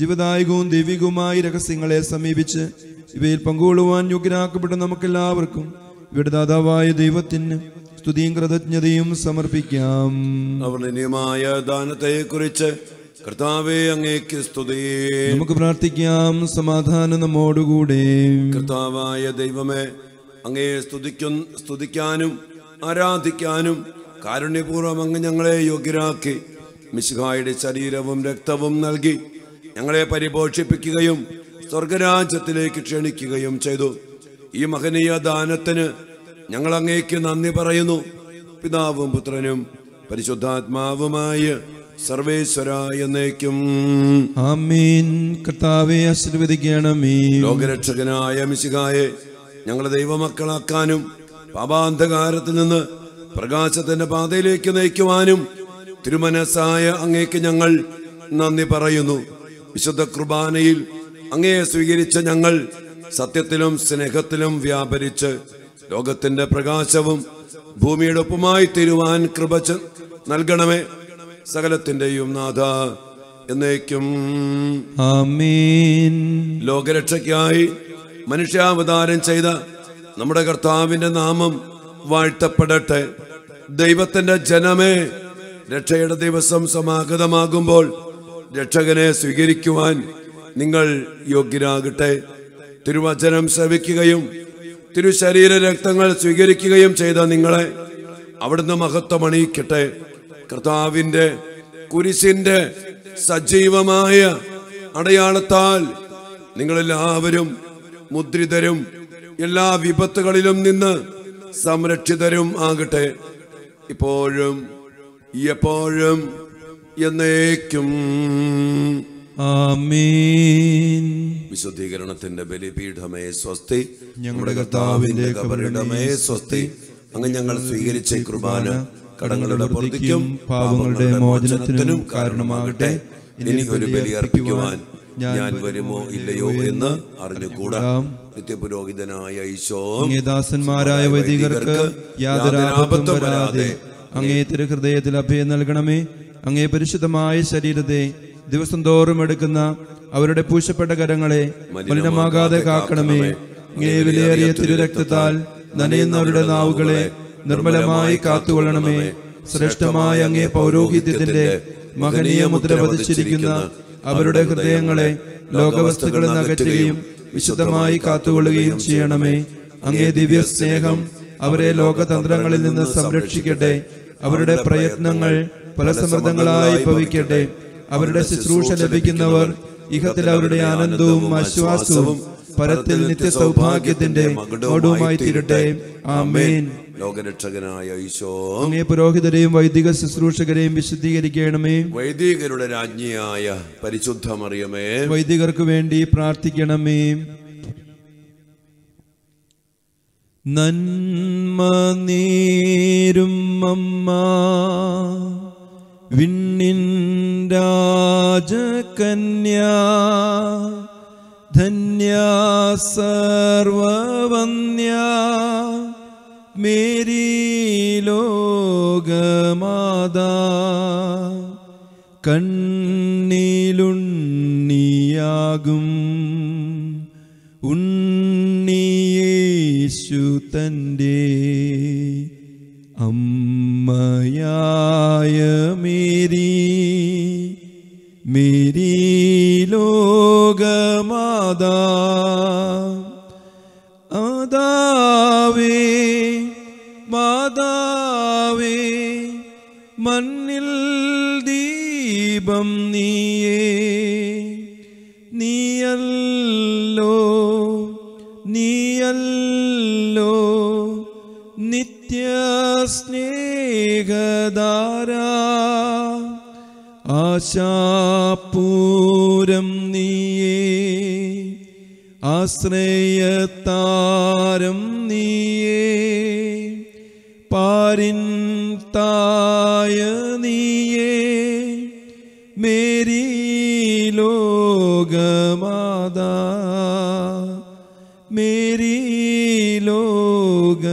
ജീവദായകവും ദൈവികവുമായി രഹസ്യങ്ങളെ സമീപിച്ച് ഇവയിൽ പങ്കുകൊള്ളുവാൻ യോഗ്യരാക്കപ്പെട്ട നമുക്കെല്ലാവർക്കും ഇവരുടെ ദാതാവായ ദൈവത്തിന് സ്തുതിയും കൃതജ്ഞതയും സമർപ്പിക്കാം. അവരുടെ നിയമായ ദാനത്തെ കുറിച്ച് കർത്താവേ അങ്ങേക്ക് സ്തുതി. നമുക്ക് പ്രാർത്ഥിക്കാം. സമാധാനം നമ്മോടുകൂടെ. കർത്താവായ ദൈവമേ, അങ്ങേ സ്തുതിക്കുന്ന സ്തുതിക്കാനും ആരാധിക്കാനും കാരുണ്യപൂർവ്വം അങ്ങ് ഞങ്ങളെ യോഗ്യരാക്കി മിശിഹായുടെ ശരീരവും രക്തവും നൽകി ഞങ്ങളെ പരിപോഷിപ്പിക്കുകയും സ്വർഗരാജ്യത്തിലേക്ക് ക്ഷണിക്കുകയും ചെയ്തു. ഈ മഹനീയ ദാനത്തിന് ഞങ്ങൾ അങ്ങേക്ക് നന്ദി പറയുന്നു. പിതാവും പുത്രനും പരിശുദ്ധാത്മാവുമായ സർവേശ്വര എന്നേക്കും ആമീൻ. കർത്താവേ ആശീർവദിക്കണമേ. ലോകരക്ഷകനായ മിശിഹായെ ഞങ്ങളെ ദൈവമക്കളാക്കാനും പാപാന്ധകാരത്തിൽ നിന്ന് പ്രകാശത്തിന്റെ പാതയിലേക്ക് നയിക്കുവാനും തിരുമനസ്സായ അങ്ങേക്ക് ഞങ്ങൾ നന്ദി പറയുന്നു. വിശുദ്ധ കുർബാനയിൽ അങ്ങയെ സ്വീകരിച്ച ഞങ്ങൾ സത്യത്തിലും സ്നേഹത്തിലും വ്യാപരിച്ച് ലോകത്തിന്റെ പ്രകാശവും ഭൂമിയുടെ ഒപ്പുമായി തീരുവാൻ കൃപ നൽകണമേ. സകലത്തിന്റെയും നാഥ എന്നേക്കും ആമീൻ. ലോകരക്ഷയ്ക്കായി മനുഷ്യാവതാരം ചെയ്ത നമ്മുടെ കർത്താവിന്റെ നാമം വാഴ്ത്തപ്പെടട്ടെ. ദൈവത്തിന്റെ ജനമേ, രക്ഷയുടെ ദിവസം സമാഗതമാകുമ്പോൾ രക്ഷകനെ സ്വീകരിക്കുവാൻ നിങ്ങൾ യോഗ്യരാകട്ടെ. തിരുവചനം ശ്രവിക്കുകയും തിരുശരീര രക്തങ്ങൾ സ്വീകരിക്കുകയും ചെയ്ത നിങ്ങളെ അവിടുന്ന് മഹത്വമണിയിക്കട്ടെ. കർത്താവിൻ്റെ കുരിശിൻ്റെ സജീവമായ അടയാളത്താൽ നിങ്ങളെല്ലാവരും മുദ്രിതരും എല്ലാ വിപത്തുകളിലും നിന്ന് സംരക്ഷിതരും ആകട്ടെ, ഇപ്പോഴും എപ്പോഴും എന്നേക്കും ആമീൻ. വിശുദ്ധീകരണത്തിന്റെ ബലിപീഠമേ സ്വസ്തി. ഞങ്ങളുടെ കർത്താവിന്റെ കബറിടമേ സ്വസ്തി. അങ്ങ് ഞങ്ങൾ സ്വീകരിച്ച കുർബാന കടങ്ങളുടെ പൂർത്തിക്കും പാപങ്ങളുടെ മോചനത്തിനും കാരണമാകട്ടെ. എനിക്കൊരു ബലിയർപ്പിക്കുവാൻ ഞാൻ വരുമോ ഇല്ലയോ എന്ന് അറിഞ്ഞുകൂടാം. നിത്യപുരോഹിതനായ ഈശോ ദാസന്മാരായ വൈദികർക്ക് യാതൊരാപത്തും വരാതെ അങ്ങേ തിരു ഹൃദയത്തിൽ അഭയം നൽകണമേ. അങ്ങേ പരിശുദ്ധമായ ശരീരത്തെ ദിവസം തോറും എടുക്കുന്ന അവരുടെ പൂശപ്പെട്ട കരങ്ങളെ മലിനമാകാതെ കാക്കണമേ. അങ്ങേ വിലയേറിയ തിരു രക്തത്താൽ നനയുന്നവരുടെ നാവുകളെ നിർമ്മലമായി കാത്തുകൊള്ളണമേ. ശ്രേഷ്ഠമായ അങ്ങേ പൗരോഹിത്യത്തിന്റെ മഹനീയ മുദ്ര പതിച്ചിരിക്കുന്ന അവരുടെ ഹൃദയങ്ങളെ ലോകവസ്തുക്കളിൽ നിന്ന് അകറ്റുകയും വിശുദ്ധമായി കാത്തുകൊള്ളുകയും ചെയ്യണമേ. അങ്ങേ ദിവ്യ സ്നേഹം അവരെ ലോകതന്ത്രങ്ങളിൽ നിന്ന് സംരക്ഷിക്കട്ടെ. അവരുടെ പ്രയത്നങ്ങൾ ഫലസമൃദ്ധങ്ങളായി ഭവിക്കട്ടെ. അവരുടെ ശുശ്രൂഷ ലഭിക്കുന്നവർ ഇഹത്തിൽ അവരുടെ ആനന്ദവും ആശ്വാസവും പരത്തിൽ നിത്യ സൗഭാഗ്യത്തിന്റെ മകുടവുമായി തീരട്ടെ. ആമേൻ. ലോകരക്ഷകനായ ഈശോ അങ്ങേ പുരോഹിതരെയും വൈദിക ശുശ്രൂഷകരെയും വിശുദ്ധീകരിക്കണമേ. വൈദികരുടെ രാജ്ഞിയായ പരിശുദ്ധ മറിയമേ, വൈദികർക്ക് വേണ്ടി പ്രാർത്ഥിക്കണമേ. നന്മ നീരും അമ്മ വിണ്ണിൻ രാജകന്യാ ധന്യ സർവവന്യ മേരി ലോകമാതാ കണ്ണിലുണ്ണിയാകും ഉണ്ണിയേശു തൻ്റെ അമ്മയായ മേരി മേരി ലോകമാതാ മാതാവേ മാതാവേ മണ്ണിൽ ദീപം നീയേ. നീയല്ലോ നീയല്ലോ നിത്യസ്നേഹധാരാ ആശാപൂരം നീയേ. ആശ്രയതാരം നീയേ. പാരിൻ തായ നീയേ. മേരി ലോകമാതാ മേരി ലോക